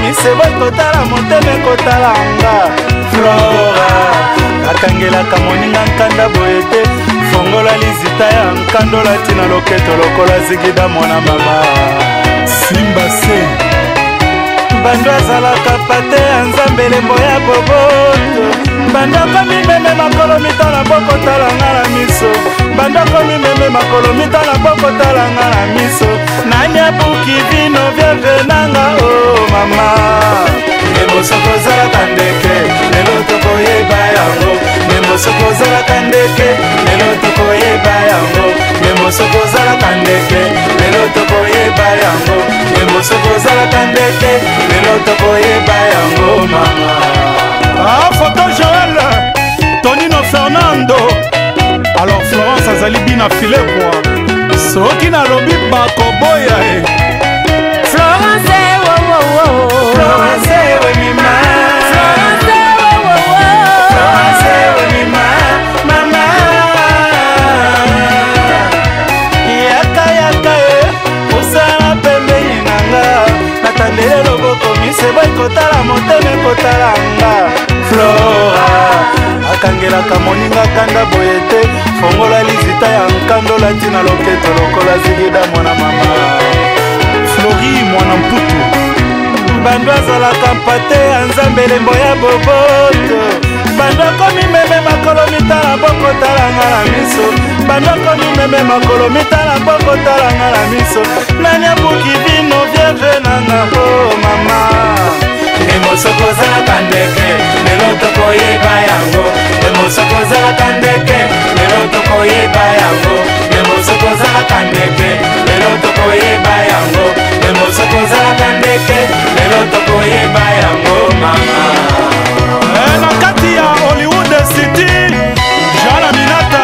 mise bakotala moteme kotala nga Flora akangela kamoninga nkanda boete fongola lizita ya nkandola tina loketo lokola zigida mona mama simba se bando azalaka pate ya nzambe lembo ya boboto bandoko mimeme makolo mitala bokotalanga na miso bandoko mimeme makolo mitala bokotalanga na miso nanyabuki vino vyavenanga o oh, mama emosokozalaka ndeke lelo tokoyeba yango emosokozalaka ndeke lelo tokoyeba yango emosokozalaka ndeke lelo tokoyeba yango emosokozalaka ndeke lelo tokoyeba yango mama. Ah Foto Joël Tonino Fernando alors Florence azali bina file kwa soki na lobi bakoboya e Florence Florence Flora akangelaka moninga kanda boyete fongola lizita ya nkandola ntina loketo lokola zigida mwana mama Flori mwana mputu bando azalaka mpate ya nzambe lembo ya boboto Bandoko mi meme makolo mitala boko talanga la miso. Bandoko mi meme makolo mitala boko talanga la miso. Nanya buki bino vieje nanga oh mama. Emosokoza kandeke, meloto koyeba yango. Emosokoza kandeke, meloto koyeba yango. Emosokoza kandeke, meloto koyeba yango. Emosokoza kandeke, meloto koyeba yango mama. Ena kati ya Hollywood City, jana minata,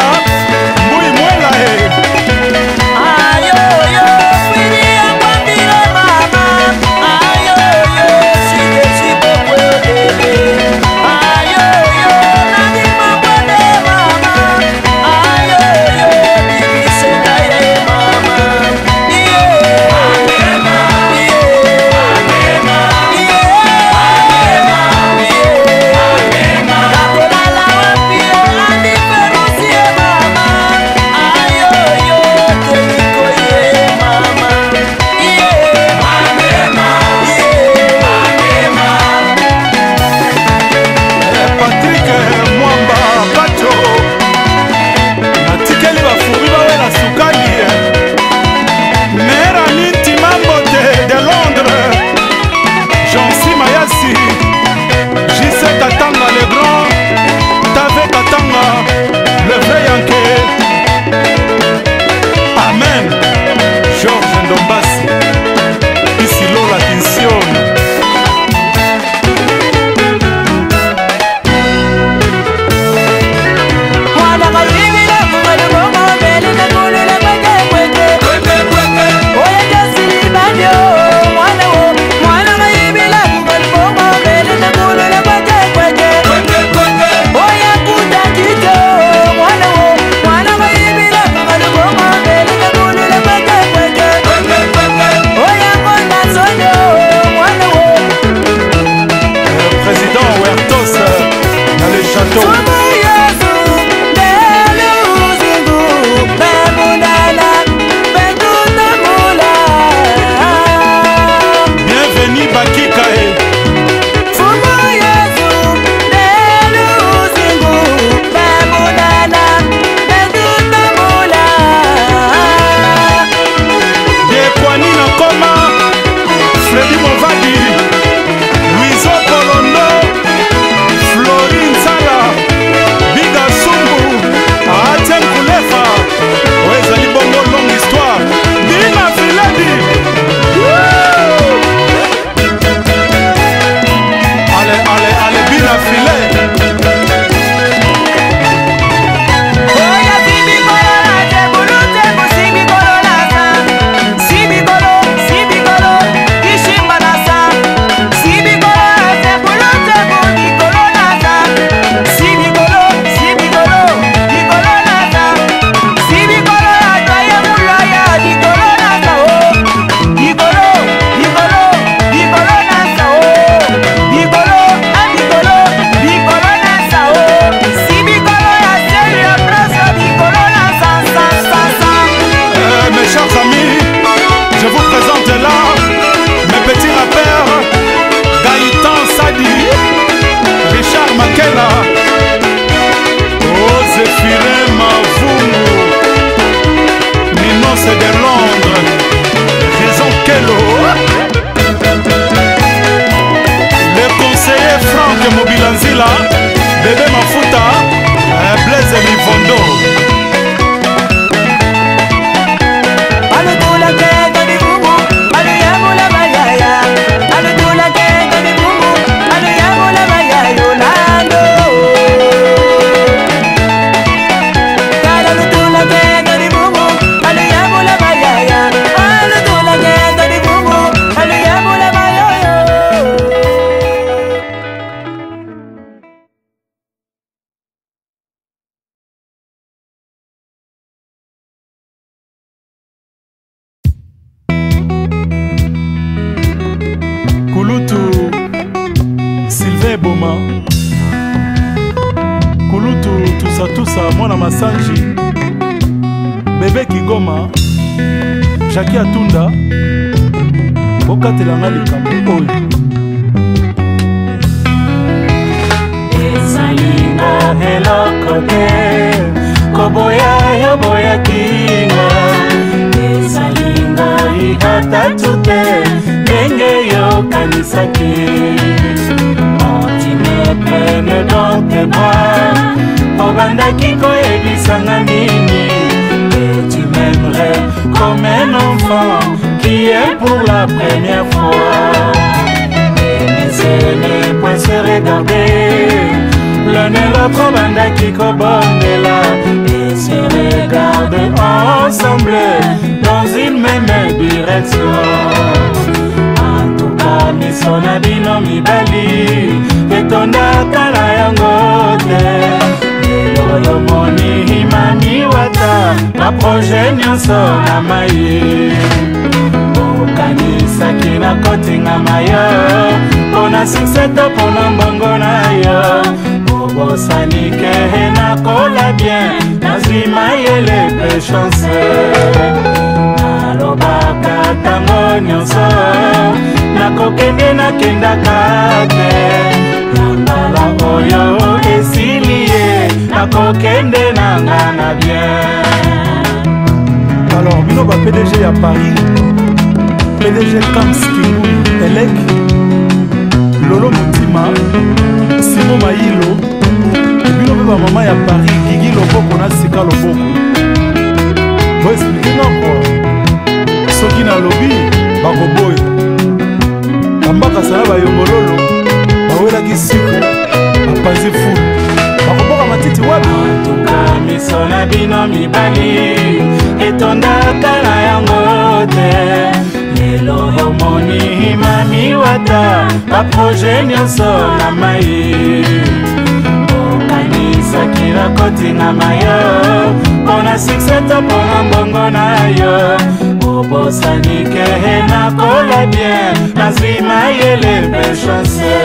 mui mwela he. It's a na heloko te koboya yo boya kinga esalinga ihata tute nenge yo kanisaki otime pene donke ba obanda kiko ebisanga nini tu m'aimerais comme un enfant qui est pour la première fois. Mes aînés, point se regarder, le nez la probanda qui cobonde là, et se regarder ensemble dans une même direction. En tout cas, mi sona bino mi bali, betonda kala yangote. Yo moni imani wata na projet nyonso na maye okanisa kina kotinga mayo pona sixeto pona mbongo na yo obosani ke na kola bien nazima yele pe chance alobaka tango nyonso na kokende na kenda kate nambala oyo esilie. Alors, Bino va P D G à Paris, P D G Camps Kimou, Elec, Lolo Moutima, Simon Maïlo, Bino va maman à Paris, Guigui Lobo, on a Sika Lobo. Vous expliquez non quoi? Ceux qui n'ont lobby, Baroboy, Ambaka Salaba Yomololo, Bawela Gisiko, Apazé Fou. Antuka misola bino mibali etonda kala yango te lelo yo moni mami wata aproje nyonso na mai okanisa kila kotina mayo pona sixeto pona mbongo na yo obosani kehe na kola bien nazima yele bechance.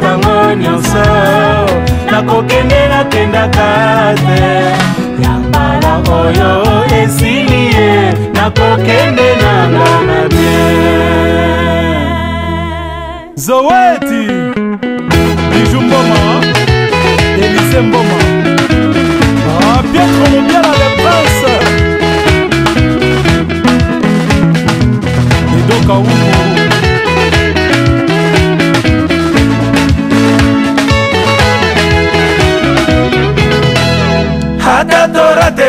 Tango nyonso na kokende na kenda kate yambala oyo esilie na kokende na ngana bien Zoweti Bijumboma Elise Mboma ah bien comme bien la dépense et donc à où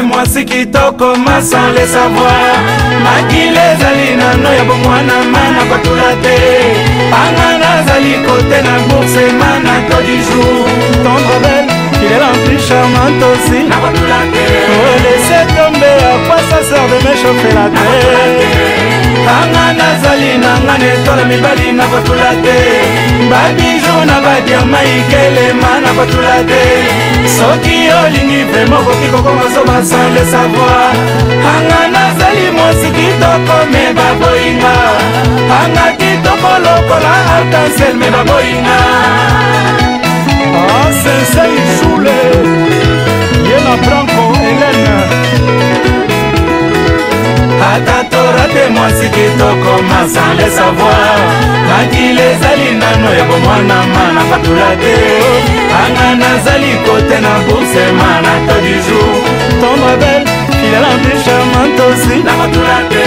moi si qui tokoma sans le savoir makile zali na no ya bomwana mana batulate angana zali kote na bourse mana to du jour ton rebelle il est rempli charmant aussi na batulate oh laissez tomber pas sa sœur de m'échauffer la tête angana zali na ngane to la mibali na batulate babijou na badiama ikele mana batulate. Soki olingi vrema koki kokoma soba sans le savoir anga nazali mwasi kitoko me baboyinga anga kitoko lokola alkansel me baboyinga ah sensei soule yena branco elena ata torate mwasi kitoko ma sans le savoir makile zali nano ya bomwana mana patulate. Angana zali kote na bourse mana to du jour ton rebelle il a la plus charmante aussi la matulate oh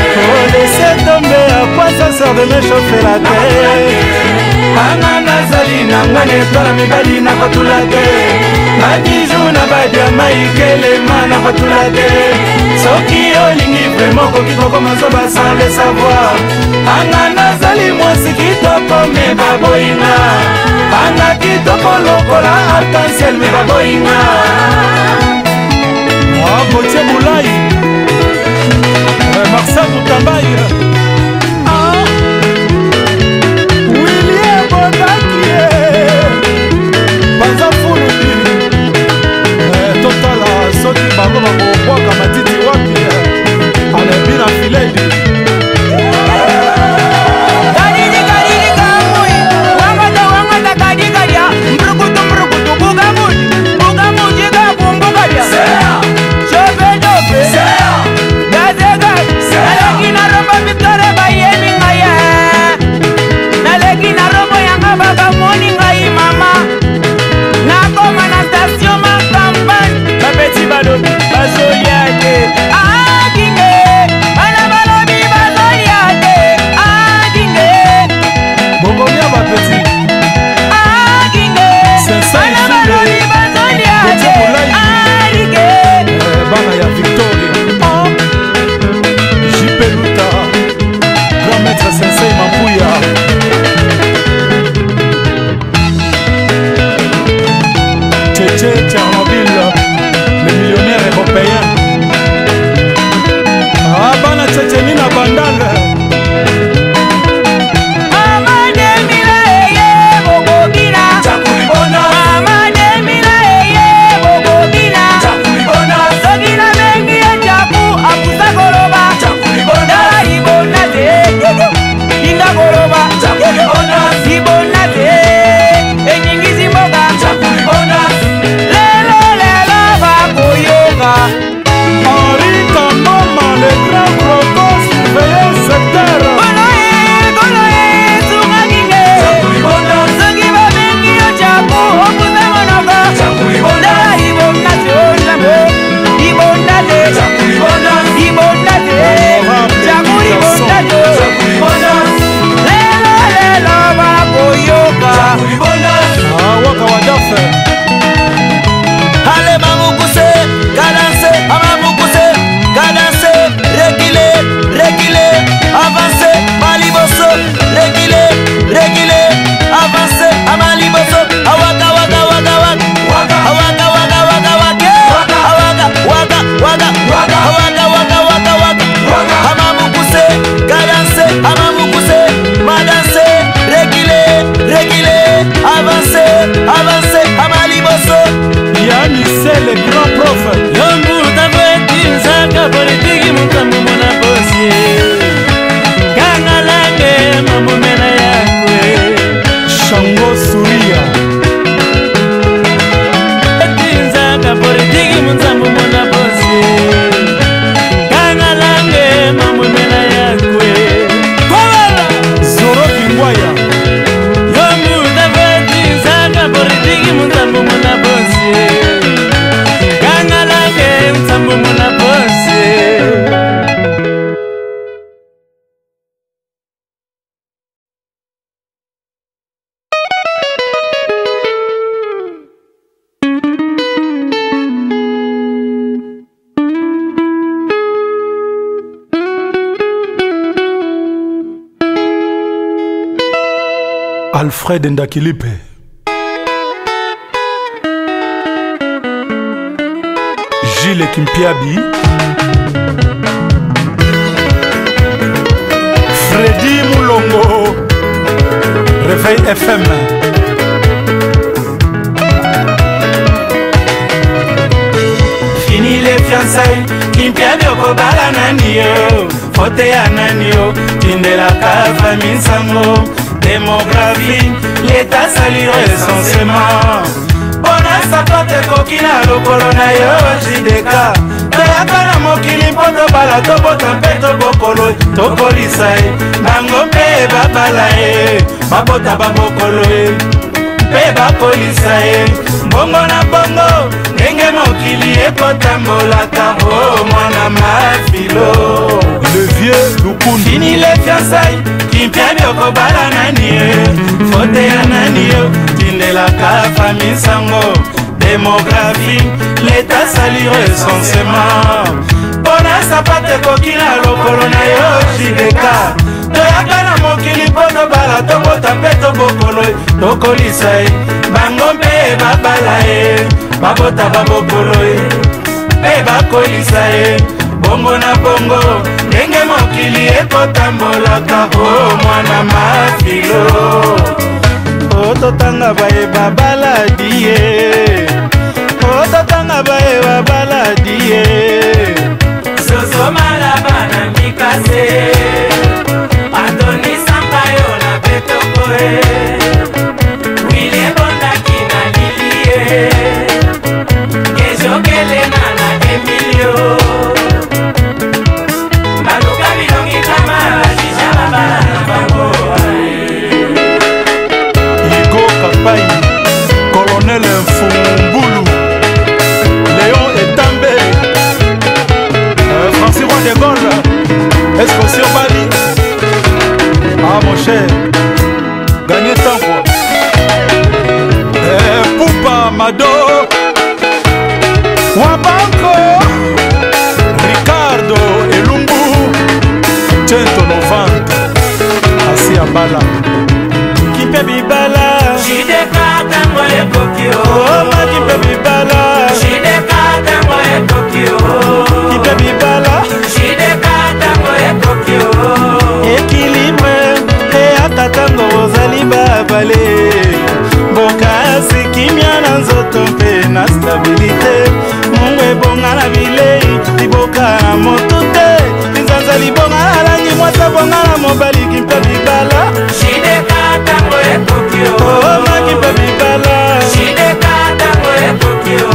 laissez tomber à quoi ça sert de m'échauffer la tête angana zali na ngane to la mibali na matulate mabiju na badiama ikele mana matulate soki olingi vraiment koki kokomazoba sans le savoir angana zali mwasi kitoko me baboyinga anga kitoko lokola arc-en-ciel me baboyinga mokotie bulai Marcel Mutambai William Bonakie bazafulu totala soki bango bakobwaka matiti wapi alebina fileli. Yo veo que sea, ya llega, será que Alfred Ndakilipe. Gilles Kimpiabi. Freddy Moulongo. Réveil F M. Fini les fiançailles. Kimpiabi okobala nanio. Fote ya nanio. Tindela kava minsango. Démographie, l'état saliro essentiellement. Bona sakote kokina lo corona yo jideka. Tayakana mokili poto bala tobo tampeto bokolo tokolisa e. Nango pe babala e, mabota babokolo e. Pe bakolisa e, bongo na bongo, nenge mokili e potambola ka o mwana mafilo. Le vieux Lukun. Fini les fiançailles. Kimpiabi okobala nanie, fote ya nanio, tindela kafa misango, démographie, l'état saliro essentiellement. Bona sapate kokina lokolo na yo jideka, toyakana mokili poto bala tobota mpeto bokolo, tokolisa e, bangombe e babala e, babota babokolo e, pe bakolisa e, bongo na bongo, nenge mokili ekotambola kako mwana mafilo. Ototanga bae babala die. Ototanga bae babala die. Soso malaba na mikase. Antoni Sampayo na betokoe. Wile bonda kina lilie. Kejokele nana Emilio. Gagné tant quoi. Eh, Poupa Mado Wabanko Ricardo Elumbu cento novanta Asi Abala Kipe Bibala Jideka Tamboye Tokyo Oma Kipe Bibala Jideka Tamboye Tokyo Kipe Bibala Jideka Tamboye Tokyo Ekilime Tatango wozali babale Bokasi kimia na nzoto mpe na stabilite Mungu ebonga na bilei Liboka na motute Nzanza libonga na langi Mwasa bonga na mobali kimpe bibala Jideka tango e Tokyo Oma kimpe bibala Jideka tango e Tokyo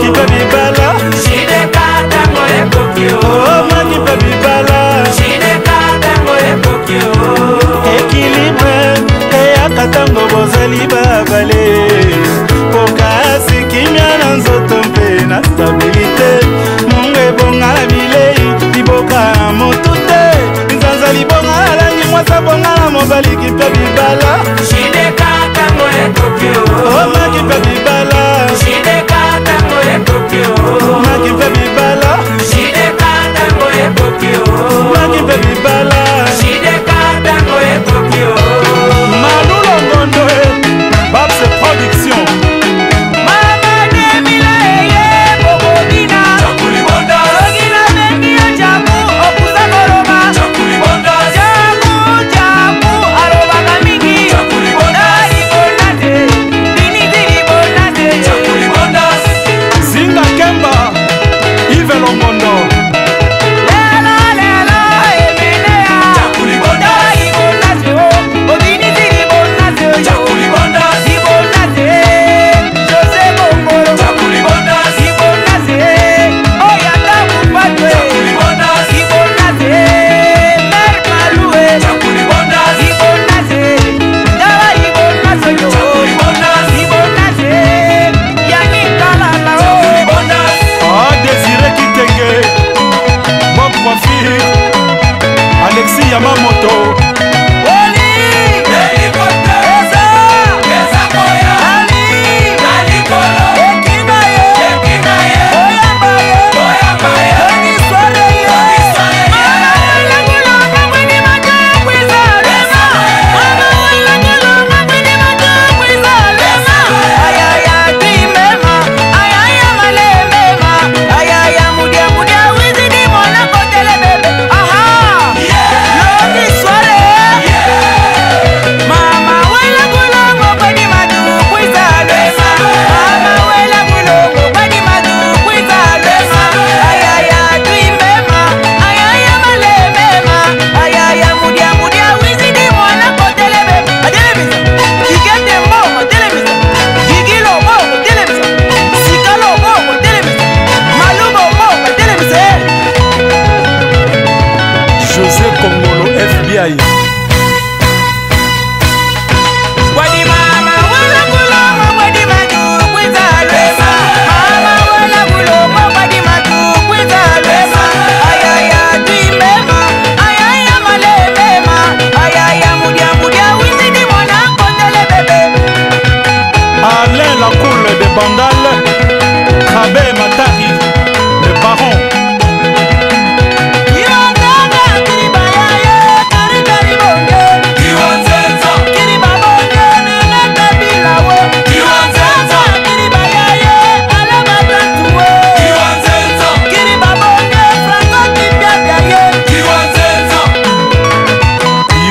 Kimpe bibala Jideka tango e Tokyo Oma kimpe bibala Jideka tango e Tokyo Tatango bozali babale Pokasi kimia na nzoto mpe na stabilite Mungu ebonga la bilei Liboka na motute Nzanza libonga la langi Mwasa bonga la mobali kipe bibala Jideka tango e Tokyo Oma kipe bibala Jideka tango e Tokyo Oma kipe bibala Jideka tango e Tokyo Oma kipe bibala Jideka tango e Tokyo Molo F B I. Alain Lacoule de Bandal, Krabé Matari, le baron.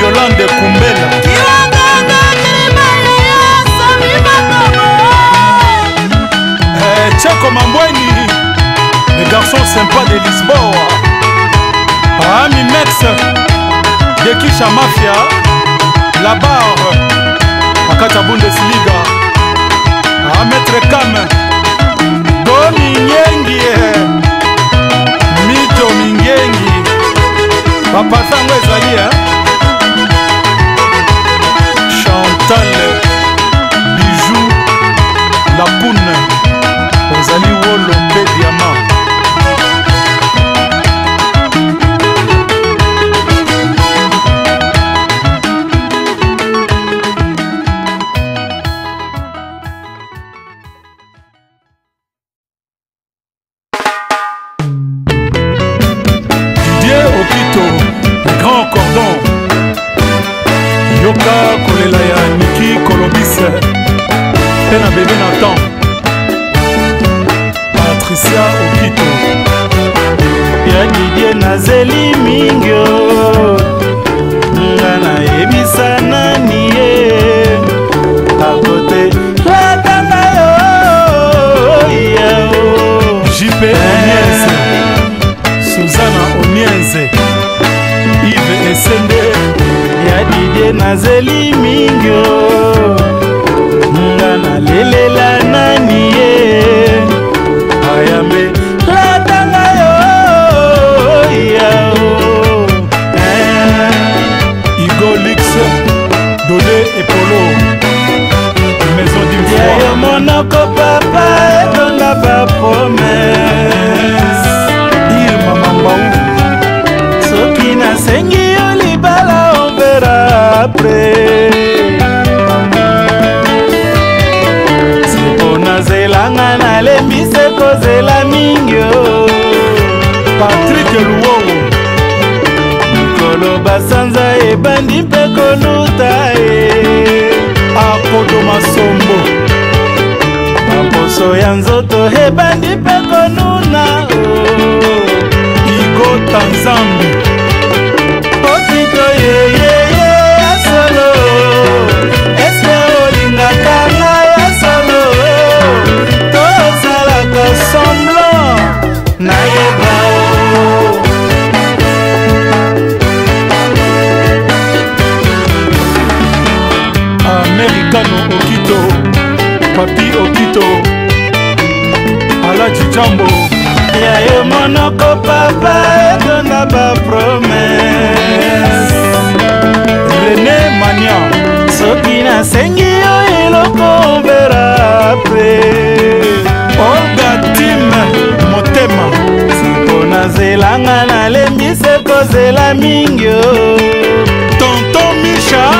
Yolande Kumbela. Checo Mambweni, les garçons sympas de Lisboa. Ami Metz, Yekisha Mafia, La Barre, Akata Bundesliga. Ametre Kam, Domi Nyengi, Mito Mingengi, Papa Sango Ezalia, Chantal, Bijou, La Poune. Zali Wolo Pe Diamant. Didier Okito, le grand cordon. Yoka Kolelaya Niki Kolobis. Pena bébé Nathan. Patricia Okito ya Didier Nazeli Mingyo Ngana ebisa nani ye Akote Latana yo J P Oniense Suzana Oniense Yves Esende ya Didier Nazeli Mingyo Ngana lelela nani ye Ayame la tanga yo yo eh Igolix Dolé et Polo Maison du Bois Yo monoko papa etonga ba promesse Dire maman baou Soki na sengi yo libala on verra après Zelanga na lembise kozela mingyo Patrick Luongo Mikolo basanza ebandi mpe koluta e Akodo Masombo Maposo ya nzoto ebandi mpe konuna Igota Nzambi Otito yeyeye ya solo Espe olinga kanga ya solo Semblant Nayeba Americano Okito Papi Okito Alaji Jambo Yayo monoko papa Etonda ba promesse René Mania Soki na sengi yo iloko Vera apre Olga Tim Motema Sipona zelanga na lembise kozela mingyo Tonton Misha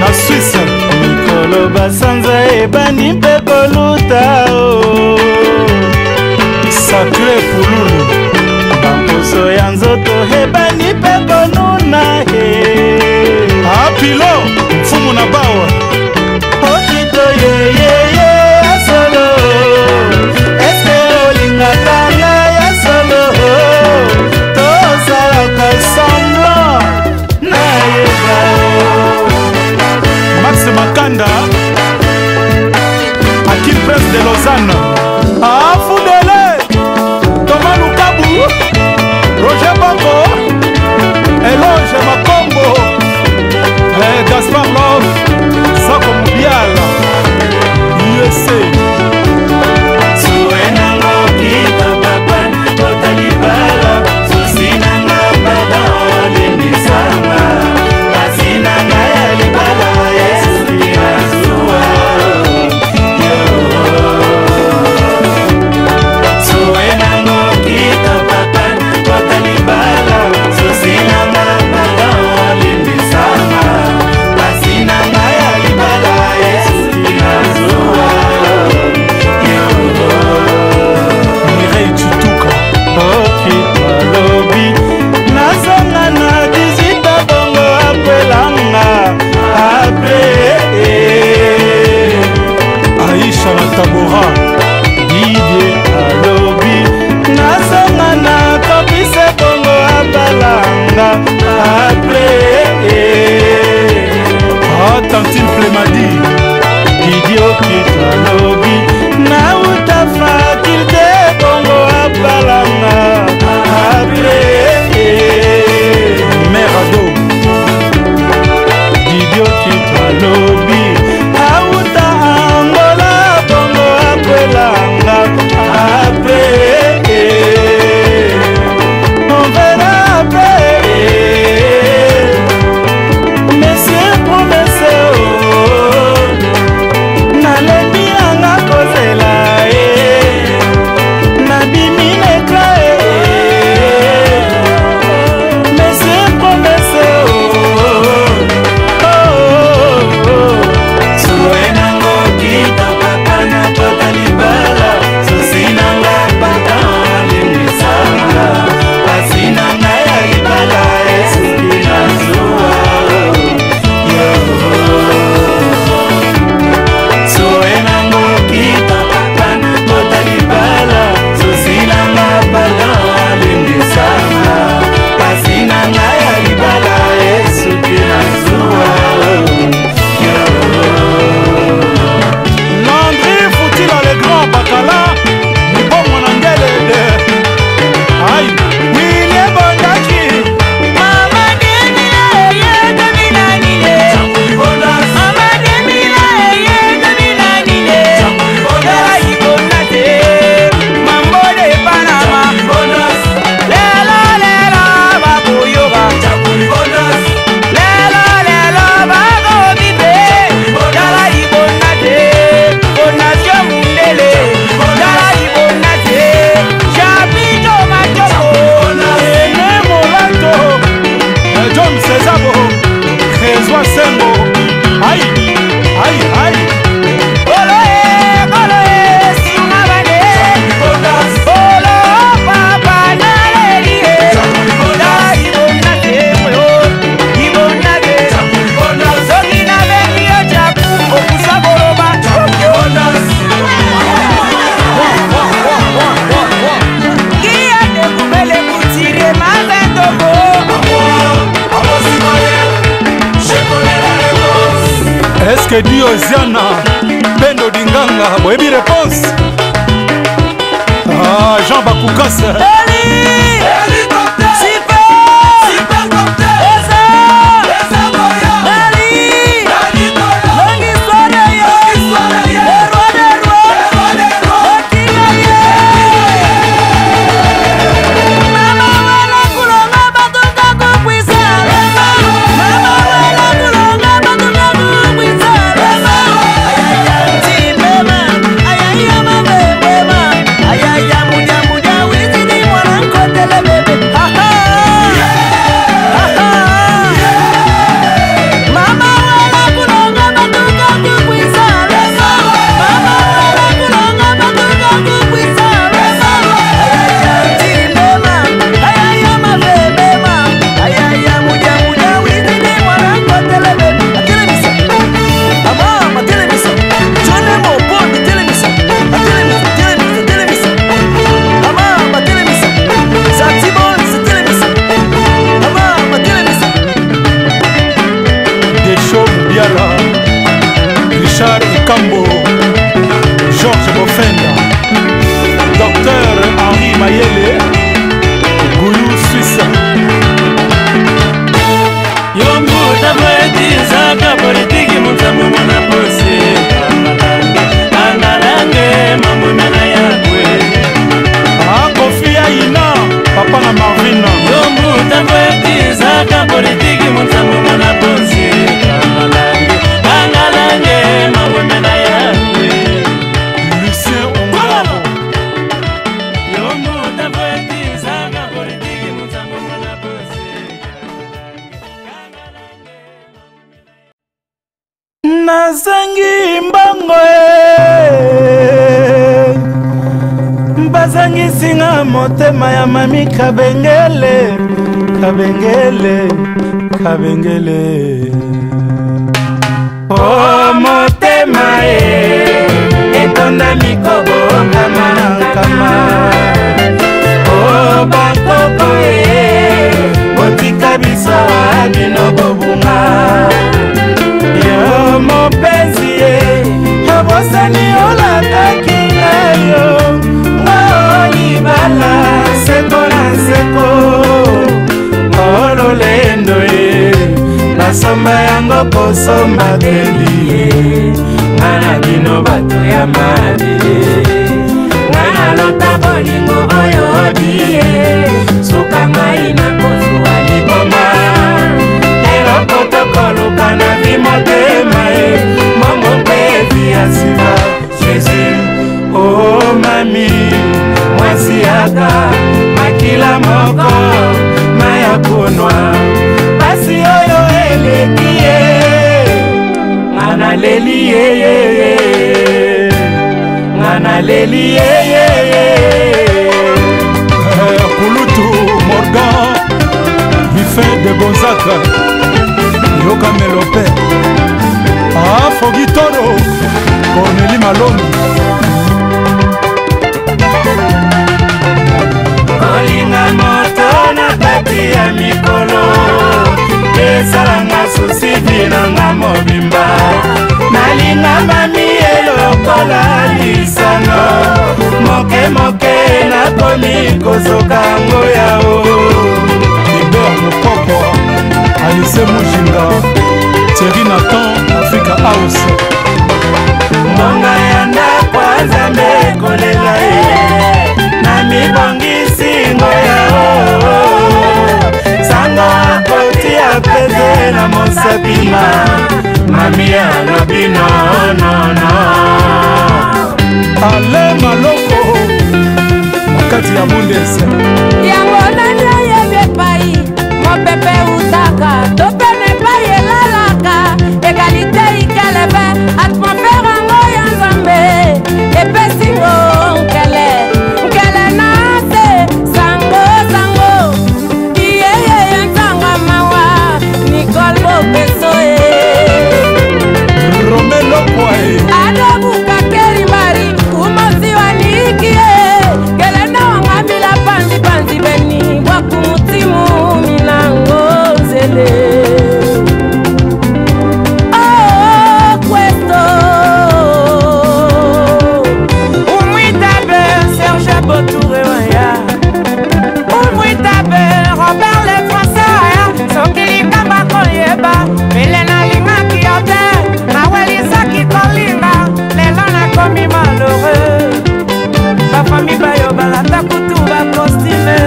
na Suisse Mikolo basanza ebandi mpe koluta o Sacré Fululu Bamposo ya nzoto ebandi mpe konuna he Apilo mfumu na bawa Otito yeyeye Nakana ya solo, toza la semblant Rezabo, Rezo Asembo. Ay, ay, ay. Ole, ole, si una banera. Est-ce que Dieu Ziana Bendo Dinganga Boebi réponse. Ah, Jean Bakoukas Eli Hélicoptère Super Supercoptère Esa Esa Eli Longue histoire de Le roi des rois Le roi des rois Mama Wala Kulonga Batouta Koupouissa Mama Wala Kulonga Batouta Cambo, Georges Bofenda, Docteur Henri Mayele, Gouyou Suisse. Yombo tabati zaka politiki mutamu mwana posi. Angarange mamumena yakwe. Akofi Aina, papa na Marvina. Yombo tabati zaka politiki mutamu mwana posi. Nazangi mbango e Mbazangi singa motema ya mami kabengele Kabengele Kabengele Oh motema e Etonda mikobo kama kama Oh bakoko e Botika biso abino bobunga Yo mopenzi ye Yabosani olataki ayo Mwoni bala Seko na seko Olo lendo ye Nasomba yango kosomba teli ye Ngana bino bato ya madi Ngana lota bolingo oyo odi ye Suka maina kozuwa liboma Koluka na vimotema e Mongo pevi ya siva Jesu Oh mami Mwasiaka Makila moko Maya kunwa Basi oyo elekie Ngana leli yeye Ngana leli yeye Kulutu Morgan Buffet de Gonzaga Yoka Melope Ah Fogitoro Corneli Maloni Kolinga moto na kati ya mikolo Ezalanga susi vinanga mobimba Nalinga mami elokola lisano Moke moke na komi kosoka ngoyao Iber Mokoko Alice Mujinga, Thierry Nathan, Africa House. Mbonga yana kwa zambe kolela ye, na mibongi singo ya o. Sango akoti apete na mosabima, mami ya nobino no no. Ale maloko, makati ya mundese. Yango nanja ya bepai. Pepe utaka, Mamba, Milena Lima Kiote, Nawel Isaki Kolimba, Lelana Komi malheureux. Ta famille Bayo Balata Kutuma Costine.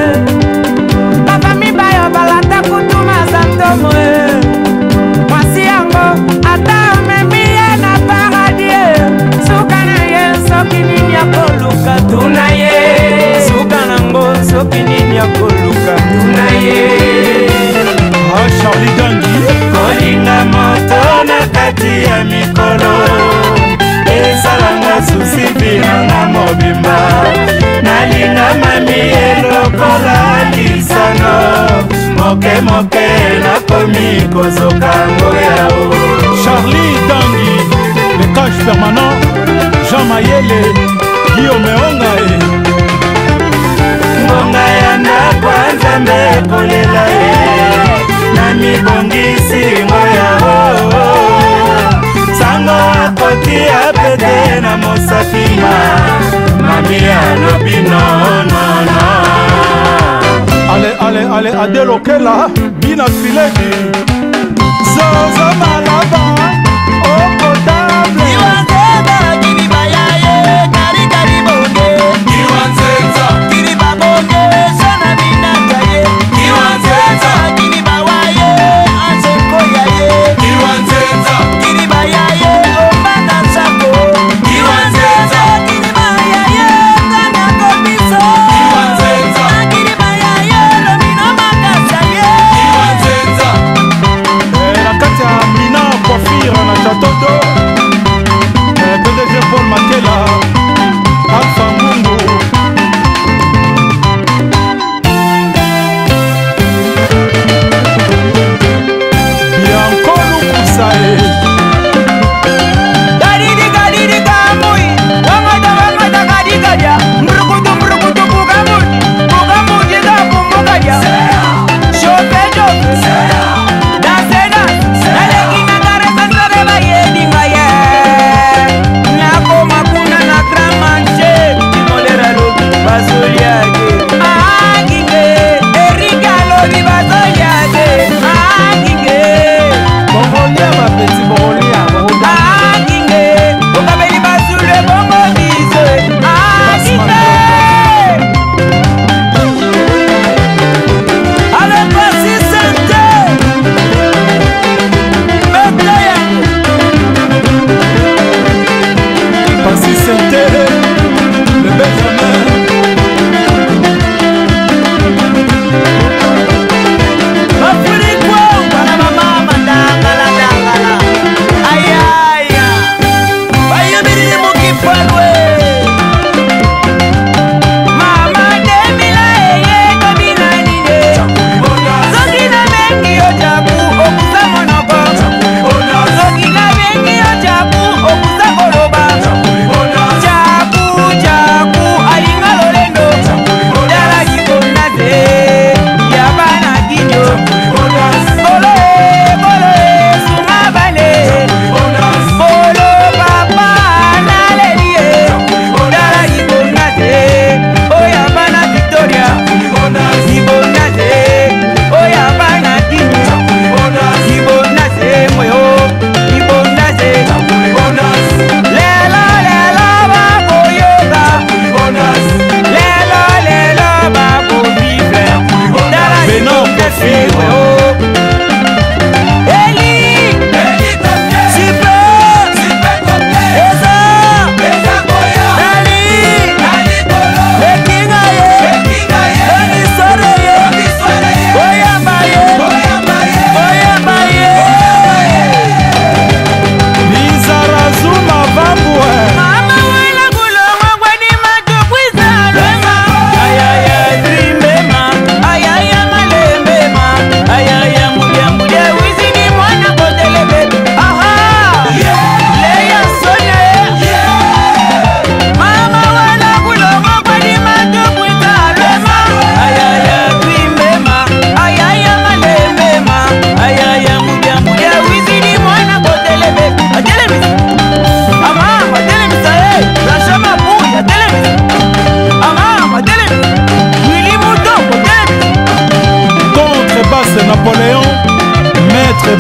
Ta famille Bayo Balata Kutuma Zandomwe. Masi yango, ata umembiye na paradis. Sukana ye, soki nini ya koluka tunaye. Sukana mbo, soki nini ya koluka tunaye. Charlie Dundee Kolinga moto na kati ya mikolo Esalanga susi bilanga mobimba Nalinga mami elokola lisano Moke moke na komi kozokango yao Charlie Dundee Le cache permanent Jean Mayele Guillaume Ongae Ngonga yanda kwa Nzambe kolela ye Nami bongisi moya oh oh Sango akoti apete na mosafima Mami alobi no no no Ale ale ale Ade Lokela Bina filegi Zozo malaba Oko table Iwa zeta kini bayaye Kari kari bonge Iwa zeta kini babonge Sana mina jaye Iwa zeta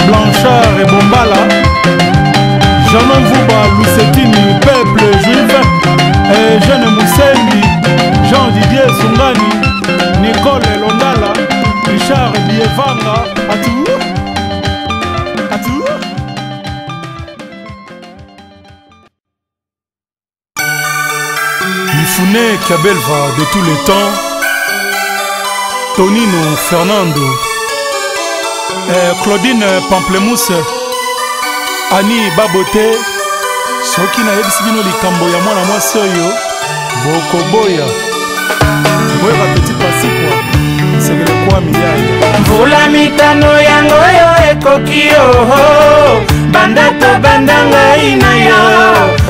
Blanchard et Bombala, Jean-Nom Vouba, Lusetini, Peuple Juif, et Jeanne Moussembi, Jean-Didier Songani, Nicole Londala, Richard Bievanga, Atou. Mifune Kabelva de tous les temps, Tonino Fernando, et Claudine Pamplemousse, Annie Baboté, Soki na Ebisibino Likamboya, Mwana Mwasoyo, Bokoboya, Boya Petit Pasikwa, Segele Kwami Yaya. Vula mitano yango yo ekoki yo, Bandato bandanga ina yo,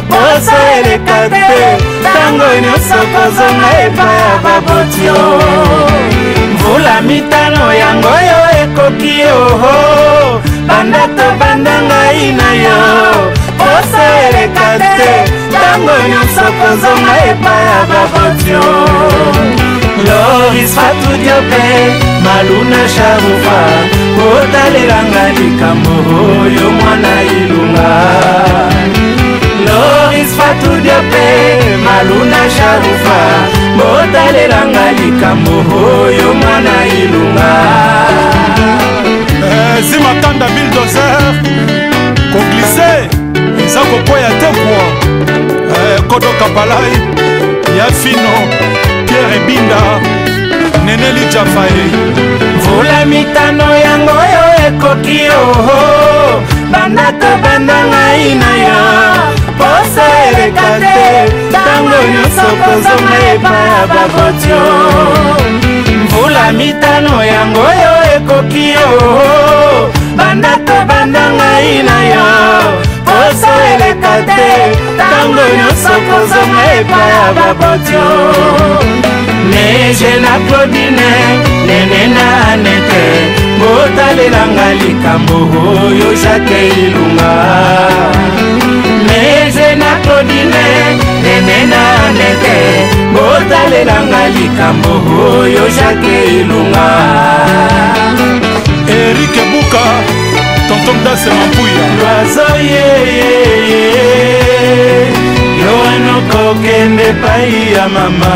Bosa elekate, tango nyoso kozonga epa ya babotio. Mvula mitano yango yo ekoki yo, Bandato bandanga ina yo, Bosa elekate, tango nyoso kozonga epa ya babotio. Loris Fatou Diopé, Maluna Sharufa, Kotalelanga likambo yo mwana ilunga. Loris Fatou Diopé, Maluna Sharufa, Botalelanga likambo yo mwana ilunga. Eh, si matanda bulldozer, ko glissé, ça ko poya te quoi. Eh, kodo kapalai, ya fino, Pierre Binda, Neneli Jafae. Vula mitano yango yo ekoki yo, Bandato bandanga ina ya, Posa elekate, tango nyoso kozonga epa ya babotio. Mvula mitano yango yo ekoki yo, Bandato bandanga ina ya, Posa elekate, tango nyoso kozonga epa ya babotio. Neje na Claudine, nene na Anete, Botalelanga likambo yo Jacques Ilunga. Neje na Claudine, nene na Anete, Botalelanga likambo yo Jacques Ilunga. Eric Buka, tonton dase mampuya, Razo ye ye ye, Yoano kokende pai ya mama,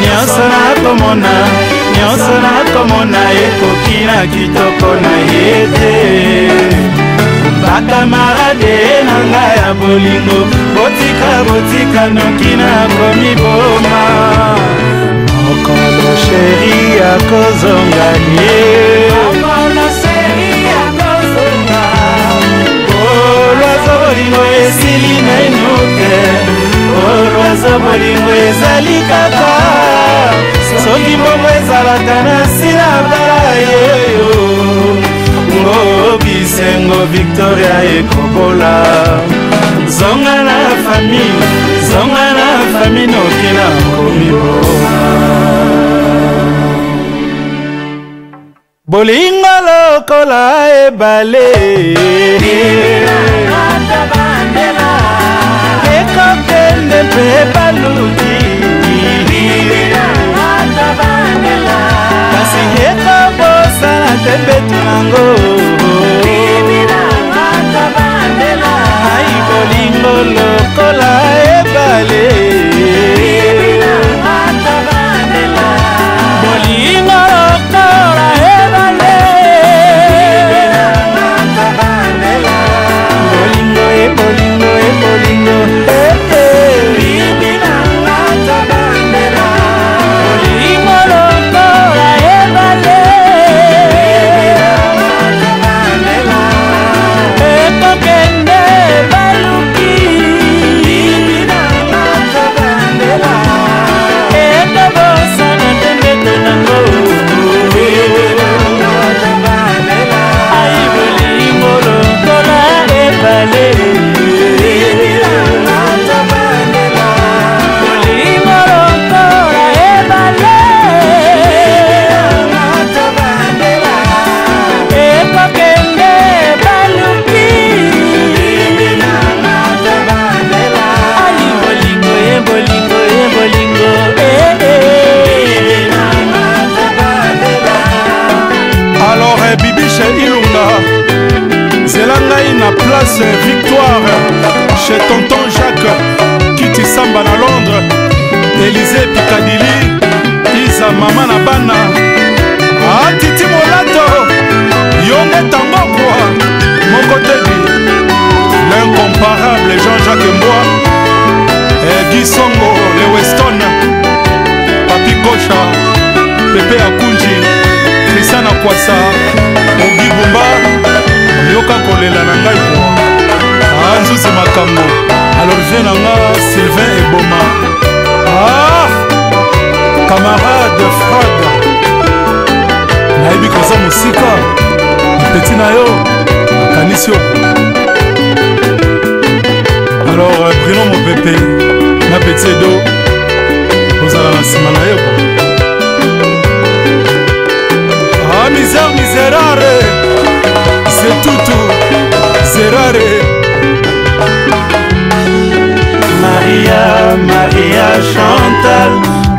Nyonso nakomona, nyonso nakomona ekoki na kitoko na yete. Bakamarade nanga ya bolingo, botika botika nokina komi boma. Mokolo sheri ya kozonga ye, mokolo sheri ya kozonga. Olwazo bolingo esili na inoke, olwazo bolingo ezali kaka, soki bomo ezalaka na silabala yeyo. Ngo bisengo Victoria ekobola, zonga na fami, zonga na fami nokina komiboma. Bolingo lokola ebale, bandela ekokende mpe baluki, bandela kasi ekobosana te mpetu nango. Lokola ebale, bibina ata bandela. Bolingo lokola ebale, bibina ata bandela. Bolingo e bolingo e bolingo, bibina ata bandela. Bolingo lokola ebale, bibina ata bandela. Eto kende baluki. Elise Picadilly, Isa Mama na bana, ah Titi Molato, Yonge Tambokwa, Mokotebi, l'incomparable Jean-Jacques Mboa, Guy Songo, le Weston, Papi Kocha, Pepe Akunji, Christian Akwasa, Ogi Bumba, Yoka Kolela Nangaiko, Anzu Semakambo, alors viens Nanga, Sylvain et Boma. Ah, camarade Fred, Naibi Kosa Musika, Petit Nayo, Kanisio. Alors, euh, prenons mon pépé, ma petite edo, vous allez la semaine à yo. Ah, misère, misérable, c'est tout, tout, c'est rare. Maria, Maria Chantal,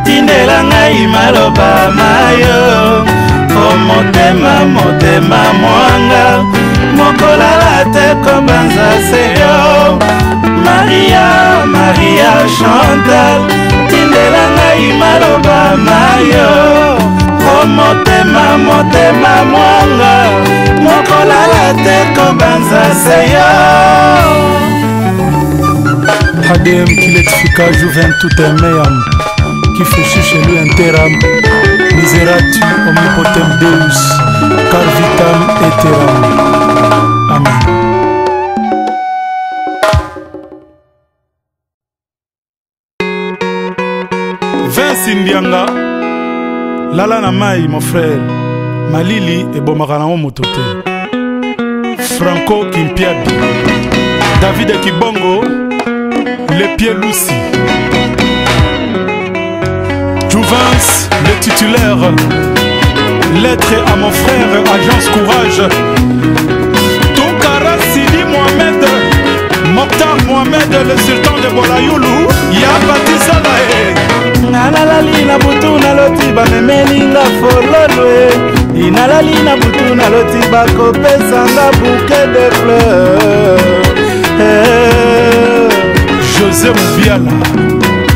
tindela ngai maloba mayo. Oh motema, motema mwanga, mokola la te kobanza seyo. Maria, Maria Chantal, tindela ngai maloba mayo. Oh motema, motema mwanga, mokola la te kobanza seyo. Adem qui l'édifica Jouvin tout aimé, qui fait chez lui un terram, miseratu omnipotem Deus, car vitam et terram. Amen. Vince Ndianga, Lala Namai, mon frère, Malili et Bomaranao Motote, Franco Kimpiadi, David Kibongo. Les pieds Lucie Jouvence, le titulaire. Lettre à mon frère, Agence Courage. Tonkara Sidi Mohamed, Mokhtar Mohamed, le sultan de Bolayoulou. Yabati Salae Nalali na butu na loti ba memeli nga fololwe. Inalali na butu na loti ba kopesa nga bouquet de fleurs. José Moubiala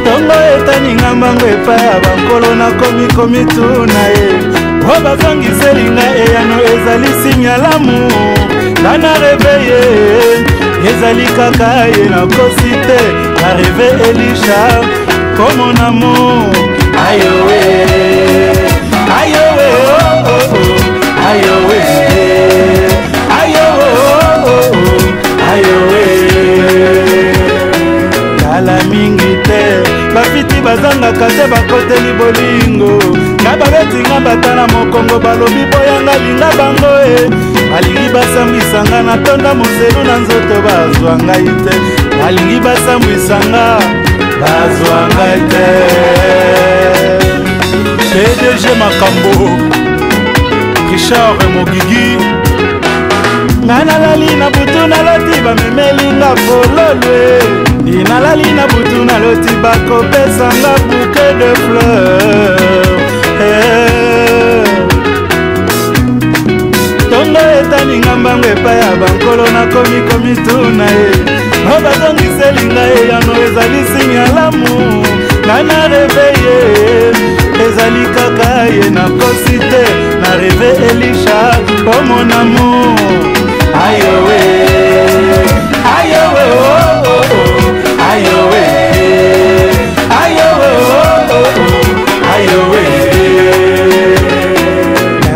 Tongo etani ngambango epaya bankolo na komi komi tuna e Oba zangi selinga eyano ezali sinyalamu Lana reveye ezali kakaye na kosite La reve elisha komo namo Ayowe Ayowe oh oh oh Ayowe Ayowe oh oh oh Ayowe La mingi te, bafiti bazanga kate bakote li bolingo Ngaba beti ngaba tana mokongo balobi boyanga linga bango e Alingi basambwi sanga na tonda muselu na nzoto bazwanga ite Alingi basambwi sanga bazwanga ite P D G Makambo, Richard Mogigi Nana lali na butu na loti bamemeli nga fololwe Inalali na butu na loti bako pesa nga bouquet de fleurs hey. Tongo etani ngambango epaya bankolo na komi komi tuna e Oba zongi selinga e yano ezali sinyalamu Nana reveye ezali kakaye na kosite Na reve elisha o mon amour Ayowe Ayowe oh oh oh Ayowe, ayowe, oh oh oh, ayowe.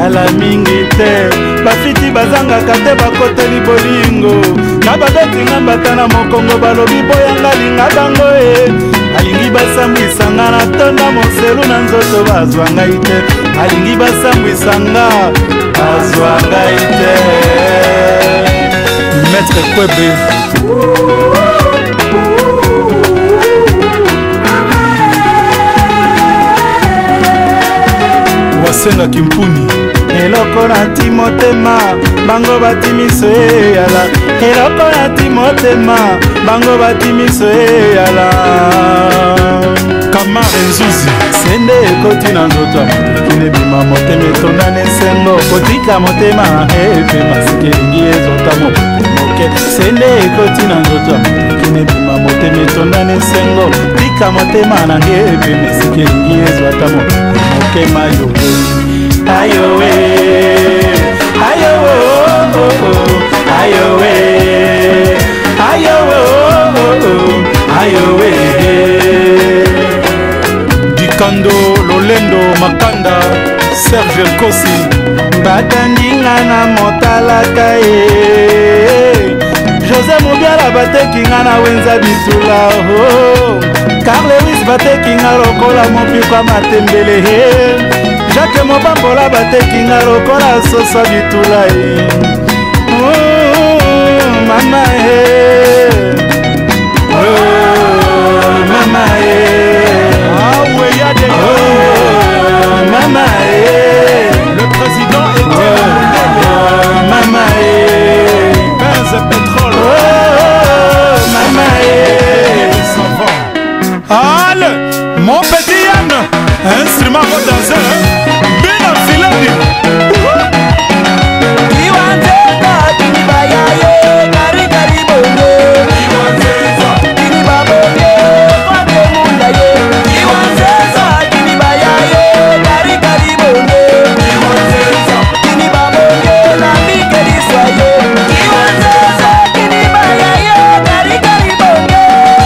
Yala mingi te, bafiti bazanga kate bakote li bolingo. Naba beti ngamba tana mokongo balobi boyanga linga bango e. Alingi basambwi sanga na tonda moselu na nzoto bazwanga ite. Alingi basambwi sanga bazwanga ite. Maître Kwebe. Senga Kimpuni Eloko na timotema Bango batimiso e yala Eloko na timotema Bango batimiso e yala Kamare Nzuzi Sende ekoti na nzoto Kinebima motema etondane sengo Kotika motema Efe masikelingi ezotamo Sende ekoti na nzoto Kinebima motema etondane sengo Kotika Pesa motema na ngebe mesike ngiyezo atamo Mokema yo Ayo we Ayo oh oh oh Ayo we Ayo oh oh oh Ayo we Dikando, Lolendo, Makanda Serge Kosi Batandinga na motala kaye José Mubiara batekinga na wenza bisula oh Carlewis batekinga rokola mopikwa matembele Jacques Mobambola batekinga rokola sosa bitula oh mama eh oh mama eh awe ya de oh mama eh le président est oh mama eh benz pétrole Allez, mon petit Yann, instrument danseur, bien enfilé. Iwanze ba tini ba ya ye, kari kari bongo. Iwanze ba tini ba bongo, kari munda ye. Iwanze ba tini ba ya ye, kari kari bongo. Iwanze ba tini ba bongo, la mi keri soye. Iwanze ba tini ba ya ye, kari kari bongo.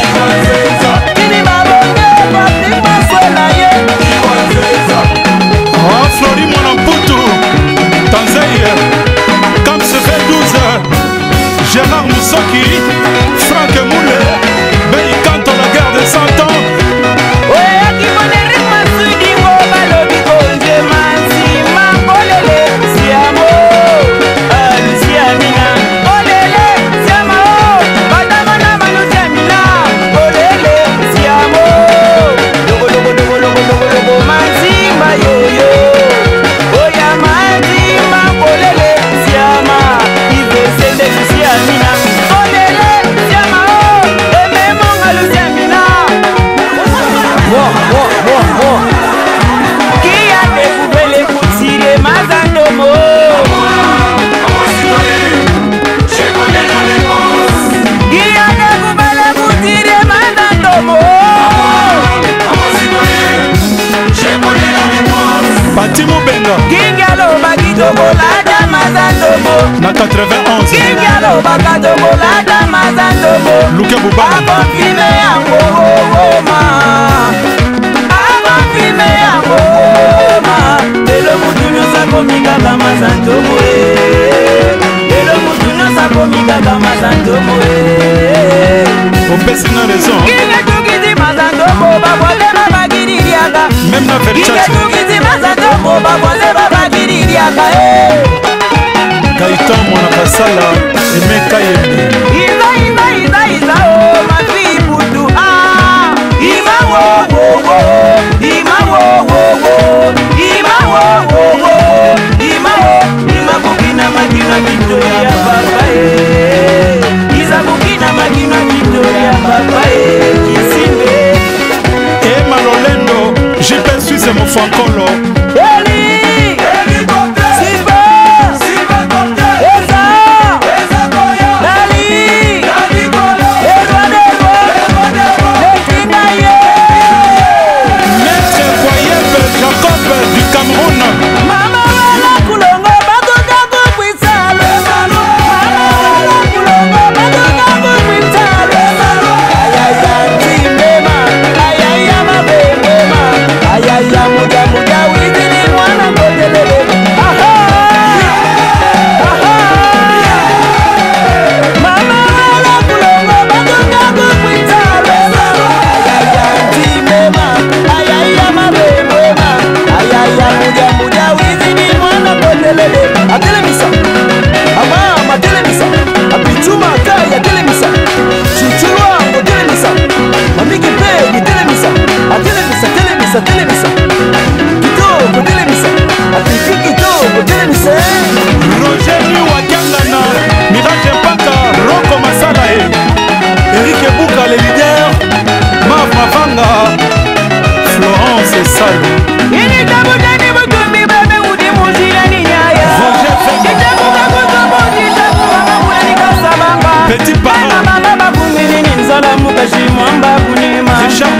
Iwanze Oh Flori mon amputu Tanzania Quand se fait douze Gérard Moussoki Franck Moulet Mais quand on la garde cent ans Ouais qui mon Eric Masudi Wo balobi konje manzi Mambolele siamo Alisiamina Olele siamo Badamona manusiamina Olele siamo Logo logo logo logo logo logo manzi mayoyo Kingalo Bagitobo la Damazandobo Na quatre-vingt-onze Kingalo Bagatobo la Damazandobo Luke Buba Avant filmé à Mooma Avant filmé à Mooma Et le moutou nous a commis à Damazandobo Et le moutou nous a commis à Damazandobo On peut s'en a raison Kingato Kiti Mazandobo Bavote Baba Kiriaga Même la version Kaitan Monakasala et Mekayemi. Iza, Iza, Iza, Iza, oh, ma fille Boutou, ah, Ima, oh, oh, oh, Ima, oh, oh, oh, Ima, oh, oh, oh, Ima, oh, Ima, Bukina, Magina, Victoria, papae. Iza, Bukina, Magina, Victoria, papae. Kisime. Et Malolendo, j'ai pas su, c'est mon francolo. Eli! Eli Bote! Silva! Silva Bote! Eza! Eza Boya! Dali! Dali Bola! Edouard Edouard! Edouard Edouard! Lekina Ye! Maître Foyeb Jacob du Cameroun! Mama Wala Kulongo Badoga Kukwitsal! Ezalo! Mama Wala Kulongo Badoga Kukwitsal! Ezalo! Ayaya Timema! Ayaya Mabemema! Ayaya Muda Muda Widi! Atelemisa, ama atelemisa, abichuma kai atelemisa, chuchua atelemisa, mamiki pe atelemisa, atelemisa atelemisa atelemisa, kito atelemisa, abiki kito atelemisa. Roger Wakanda na Mirage Paka Roko Masala e, Eric Buka le leader, Mav Mavanga, Florence et Salou. Ini tabu dani bukumi bebe udi muzirani. Petit parent, Richard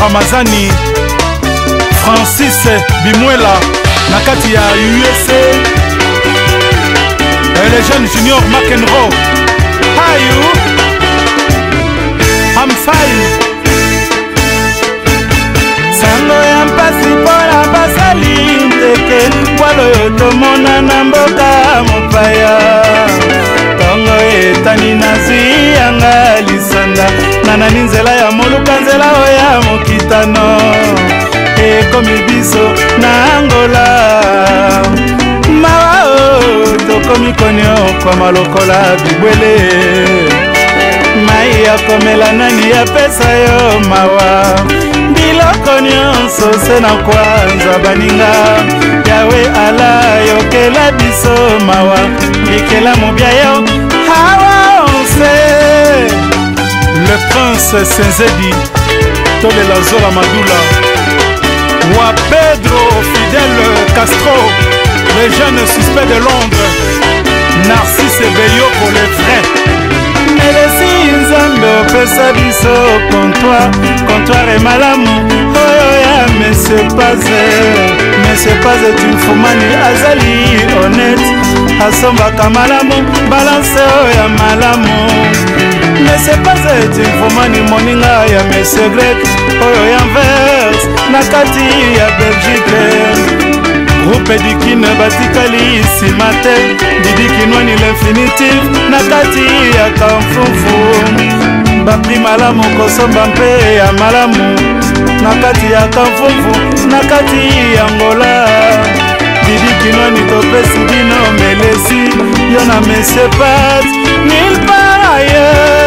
Ramazani, Francis Bimuela, Nakatia U S A, et les jeunes juniors McEnroe, Hayou, Amfai, Sango Yampasi Pola Basali, Teke, Walo, Tomona Namboka, Mopaya, Tango Etani Nazi, Yanga, Lisanda. Nana ninzela ya moluka nzela oya mokitano ekomi biso na Angola mao tokomi konyo kwa malokola bibwele mai ya komela nani ya pesa yo mawa biloko nyonso se na kwanza baninga yawe ala yokela biso mawa likela mobya yo hawa onse. Le prince Senzedi, Tolé Lazola Madoula, Wa Pedro Fidel Castro, les jeunes suspects de Londres, Narcisse et Beyo pour les frais. Mais les signes en peut s'aviser contre toi, contre et malamou. Oh yeah, mais c'est pas zé, mais c'est pas zé, tu fous mani azali honnête. Asomba kamalamou, balance oh yeah malamou. Mais c'est pas ça, tu vois, ni mon ya mes secrets. Oyo Yanvers, Nakati, ya Belgique. Groupe Dikine, Batikali, si ma tête. Didikinwani, l'infinitif, Nakati, ya Kanfoufou. Bapri Malamu, Kosombampe, ya Malamu. Nakati, ya Kanfoufou, Nakati, ya Angola. Didikinwani, Topesi, Dino, Melesi. Yona, mais c'est pas, nil pas ailleurs.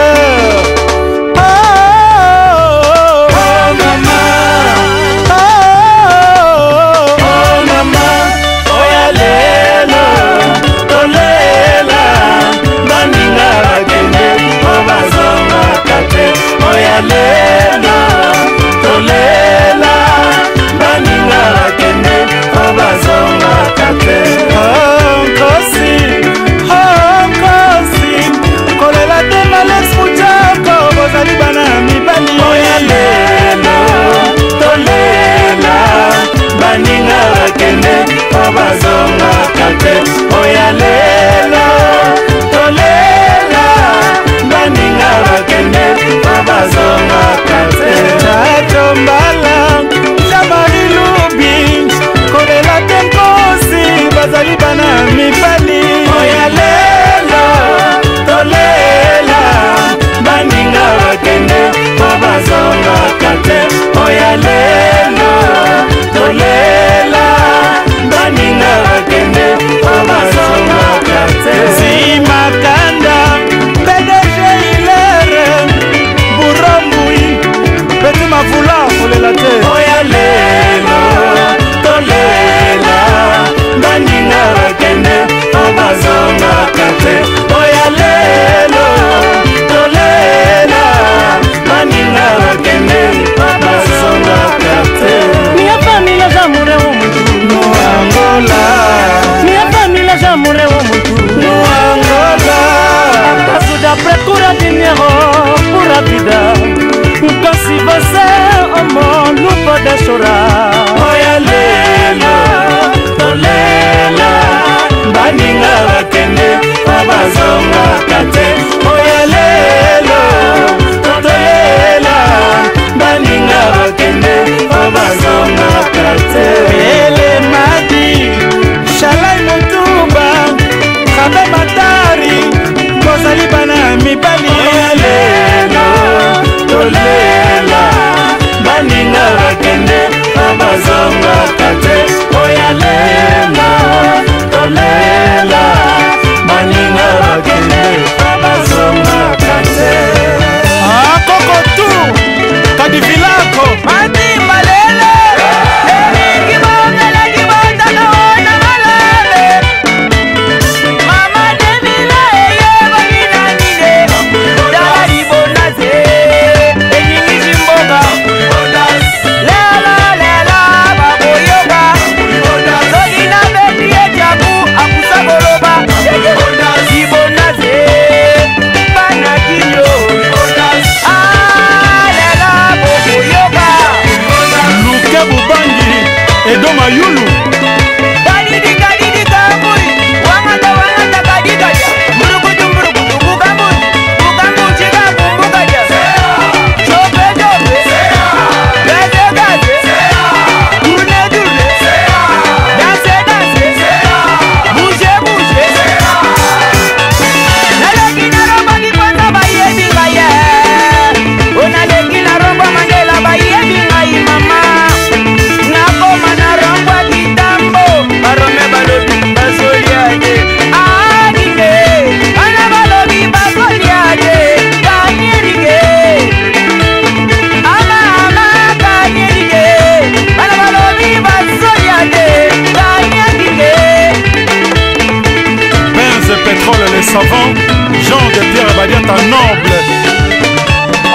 Tolela, tolela, baninga kende, obazonga kate. Oh, kosi, oh, kosi, kolela tema lesmuchako, bozali bana mibali. Tolela, tolela, baninga kende, obazonga kate. Tolela, tolela, baninga kende. Amazon. na dinero pura vida, kasi base amor lupa de chorar. Oya lela, olela, baninga bakende, abazonga kate. Oya lela, olela, baninga bakende, abazonga kate. Ele madi, shalai mutumba, kabe matari, kozali bana mi bali. Oya lela. Tolela, baninga bakende, abazonga kate. Oya lela, tolela, baninga bakende, abazonga kate. Ah, koko tu, kadi vilako, mani malele. Yulu Dani di kadi di kabui Wangata wangata kadi kaja Murukutu murukutu bukambun Bukambun chikabu bukaja Chope chope Gaze gaze Dune dune Dance dance Bouche bouche Naleki naromba kiponda baye bimbaye Unaleki naromba mandela baye bimbaye mama Les savants, Jean de Pierre Badiata Noble,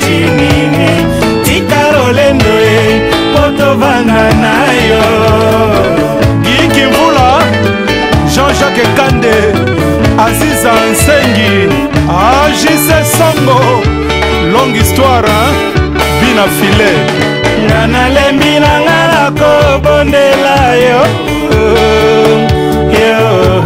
chinini, tikarolendo e potovanga nayo. Guy King Boller, Jean-Jacques Tendé, Aziza Nsengi, Agise Songo, longue histoire, hein? Bina filet. Nana lembi nangala ko bondela yo yo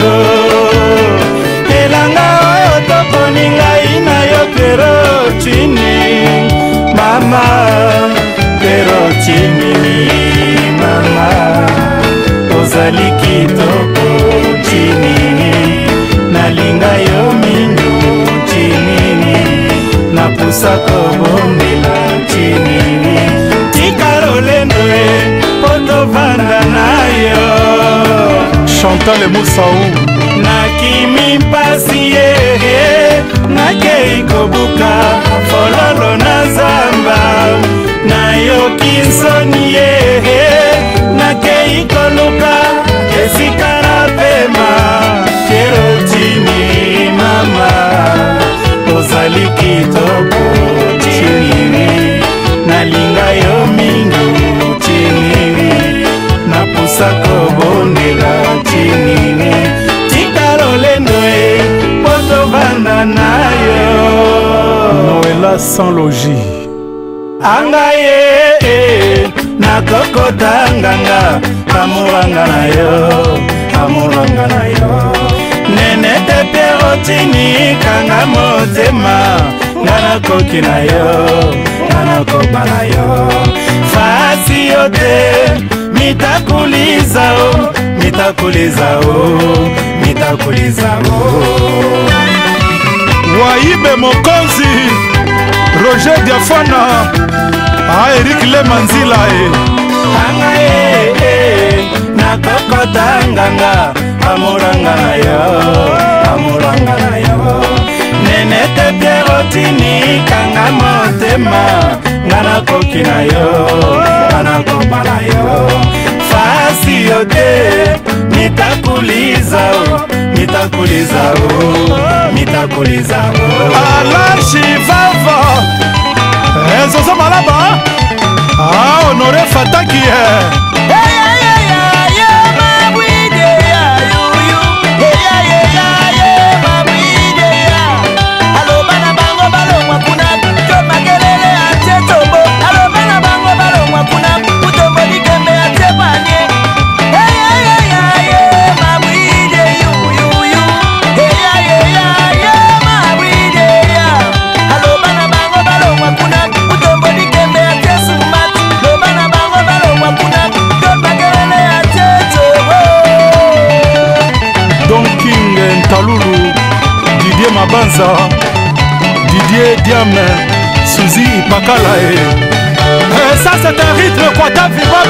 Elanga oyo toko ningai na yo pero chini mama pero chini mama ozali kitoko Chantal et Moussaou Nakimi Passie Nakei Kobuka Fololo Nazamba Nayo Kinsoniye Nakei Koluka Esikara Pema Kero Jimmy Mama Ozali Kitoko Jimmy Nalinga Yo Mingu Jimmy Napusako Bonela Jimmy Tikarolenoe Poto Vandanayo Noëlla sans logis Angaye Nakokota Nganga Kamuranga na yo Kamuranga na yo Nene tepe otini kanga motema Nana koki na yo, nana koba na yo Fasi yote, mitakuliza o Mitakuliza o, mitakuliza o Waibe Mokonzi, Roger Diafana A Eric Lemanzila e Anga e, e, nakokota nganga Amuranga na yo, amuranga na yo Nene tepe rotini kanga motema Ngana koki na yo, ngana kopa na yo Fasi yote, nitakuliza o Nitakuliza o, nitakuliza o Alarchi vava, ezo zo malaba Ah, honore fataki he Hey, hey, hey, hey, hey Banza, Didier Diame, Suzy Pakalae. Et ça c'est un rythme quoi ta vibra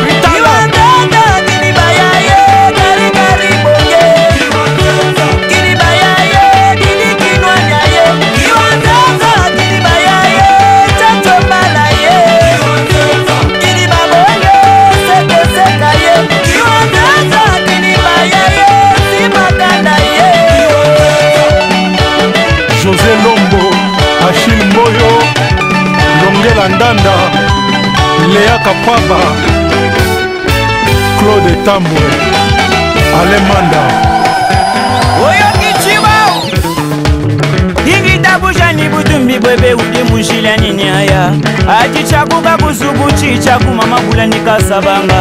Landanda, Léa Kapaba, Claude Tambou, Alemanda. Oyoki Chiba, Ingita Bujani Butumbi Bebe Udi Mujila Ninyaya, Aji Chakuka Busubuchi Chakuma Mabulani Kasabanga,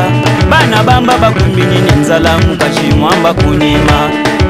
Bana Bamba Bakumbi Ninzala Mukashi Mwamba Kunima.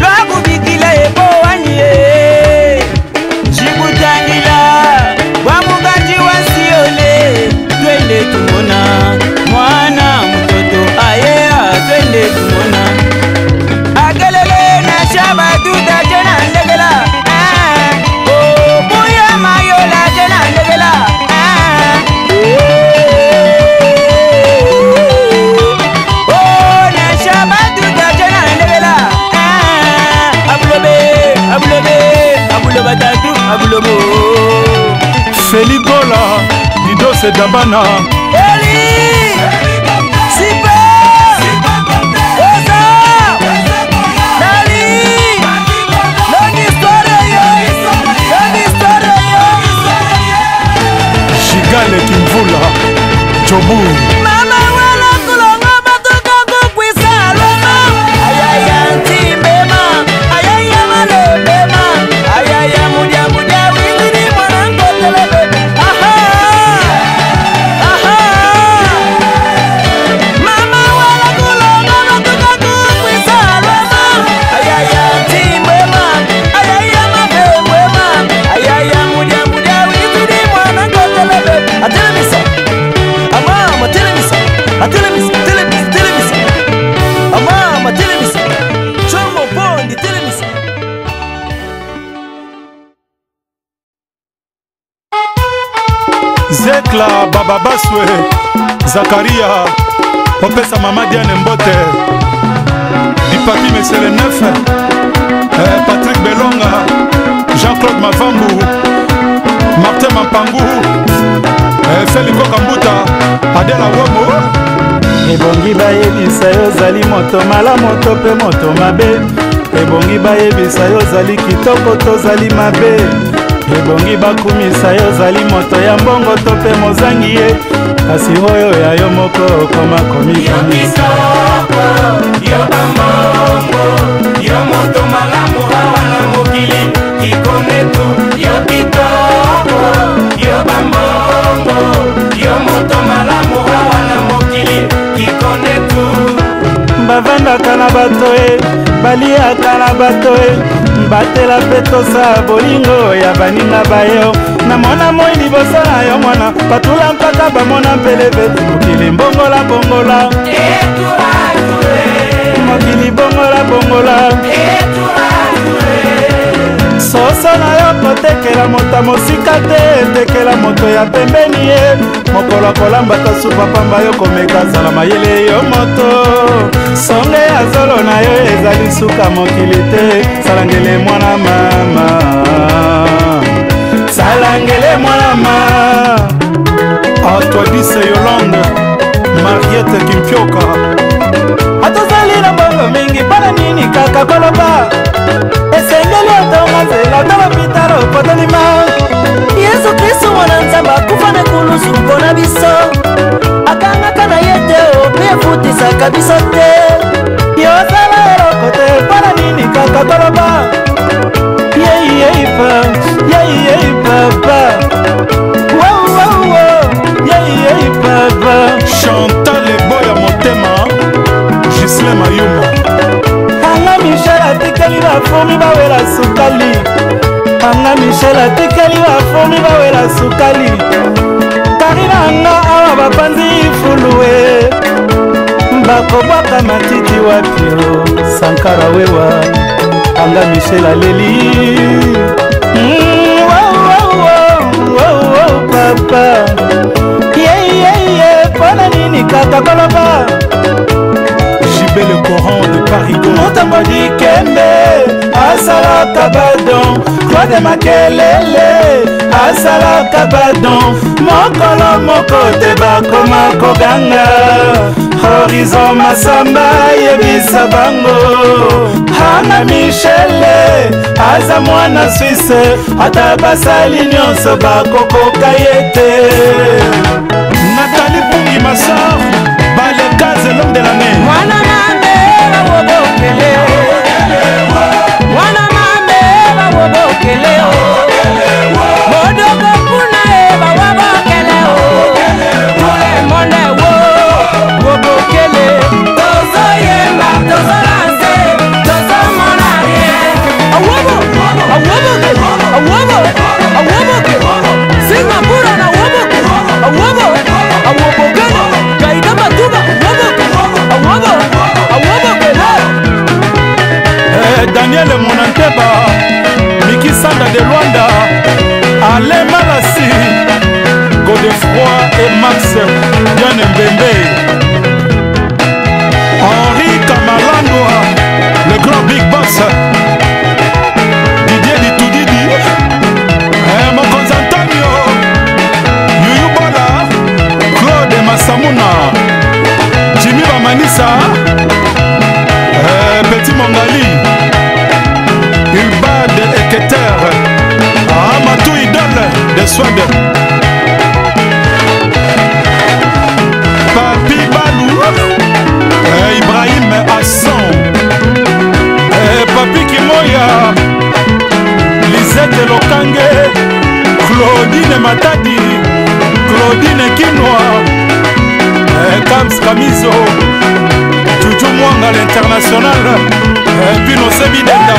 lwaku bikila ebo ani jibutangila wa mugaji wasiole twende tumona mwana mtoto aye twende tumona Feligola, Dido se dabana Eli, Sipa, Oza, Nali, Nonistoreyo, Shigale Kimvula, Chobu Ay, Babaswe Zakaria Opesa Mama Diane Mbote Dipapi Mesele Neuf Patrick Belonga Jean-Claude Mavambu Martin Mampangu Feliko Kambuta Adela Womo Ebongi baebi sayo zali moto mala moto pe moto mabe Ebongi baebi sayo zali kitoko to zali mabe Ebongi bakumi sayo zali moto ya mbongo to pe mozangi ye Kasi hoyo ya yo moko koma komi yo kitoko, yo bamongo Yo moto malamu hawana mukili kikonetu Yo kitoko, yo bamongo Yo moto malamu hawana mukili Bavanda kanabatoe, balia kanabatoe, batela petosa bolingo ya baninga bayo. Namona moini bosala yo mwana, patula mpata bamona peleve, mokili bongola bongola. Etua tue, mokili bongola bongola. Etua tue, soso na yo potekela mota mosika te, tekela moto ya pembeni ye. Mokolo kolamba ta supa pamba yo komeka zala mayele yo moto Songe ya zolo na yo ezali suka mokili te Salangele mwana mama Salangele mwana mama Atwadise Yolande Mariette Kimpioka Atozali na bongo mingi para nini kaka koloba Esengeli otomazela otoma pitaro potolima Yesu Kristo mwana nzamba kufane kulusu mpona biso Akangaka na yete opie futisa kabiso te Yozala erokote para nini kaka koloba Yei yei pap, yei yei papa Wow wow wow, yei yei papa Chanta le boya motema, Gisle Mayuma Anga Michel atikeli bafomi bawela sukali Anga Michel atikeli bafomi bawela sukali Karina anga awa bapanzi ifuluwe Bakobwaka matiti wapiro Sankara wewa Anga Michel aleli mm, Wow wow wow Wow wow papa Yeye yeye ye, Pona nini kaka koloba Le courant de Paris Montamodi Kembe Asala Kabadon Croix de Makelele Asala Kabadon Mokolo Moko Teba Koma Koganga Horizon Masamba Yebisa Bango Hana Michele Aza Mwana Suisse Atabasa Lignon Soba Koko Kayete Nathalie Pungi Massar Baleka Zelom de la Mer Wana mame ba wobokeleo Modoko puna eba wobokeleo Mule mone wo wobokele Tozo yemba tozo lase tozo monarie Awobo awoboke awobo awoboke Sima pura na woboke awobo awobokele Kaidama tuba woboke awobo awoboke Daniel Monanteba, Miki Sanda de Luanda, Alain Malassi, Godefroy et Max Yann Mbembe, Henri Kamalangoa, le grand big boss, Didier Ditoudidi, et mon cousin Antonio, Yuyu Bola, Claude Massamuna, Jimmy Bamanissa, Petit Mongali. Ubad Eketer Amatou Idole de Sweden Papi Balou et Ibrahim Hassan et Papi Kimoya Lisette Lokange Claudine Matadi Claudine Kinoa et Kams Kamizo Tutu Mwanga l'international et puis nos Sebidenda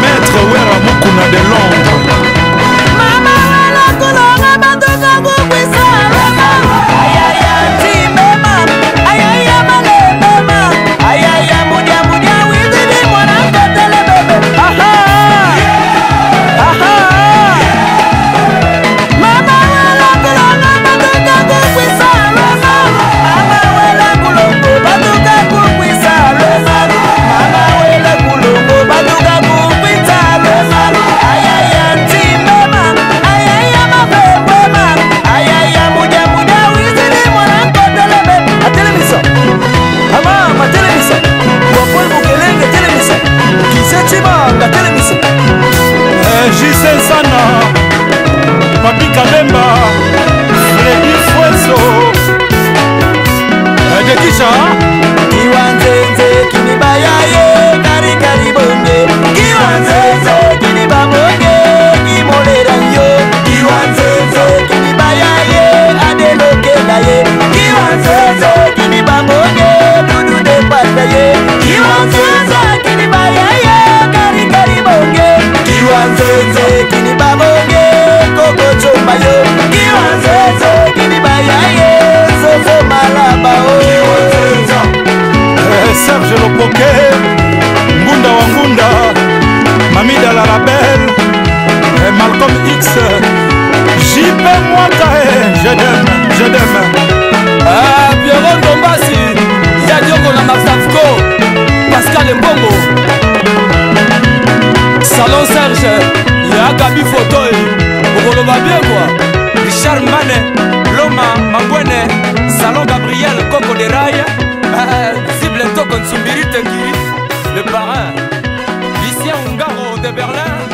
Maître Wera Mukuna de Londres. Mama la colonna batoka bukwisa. Ayaya, timema, ayaya. Pascal Mbongo, Salon Serge, Yagabi Fotoy, Ogoloba Biengoa, Richard Manet, Loma Mangwene, Salon Gabriel Coco de Raya, Cible Toko Nsumbiri Tekif, le parrain, Lucien Ungaro de Berlin.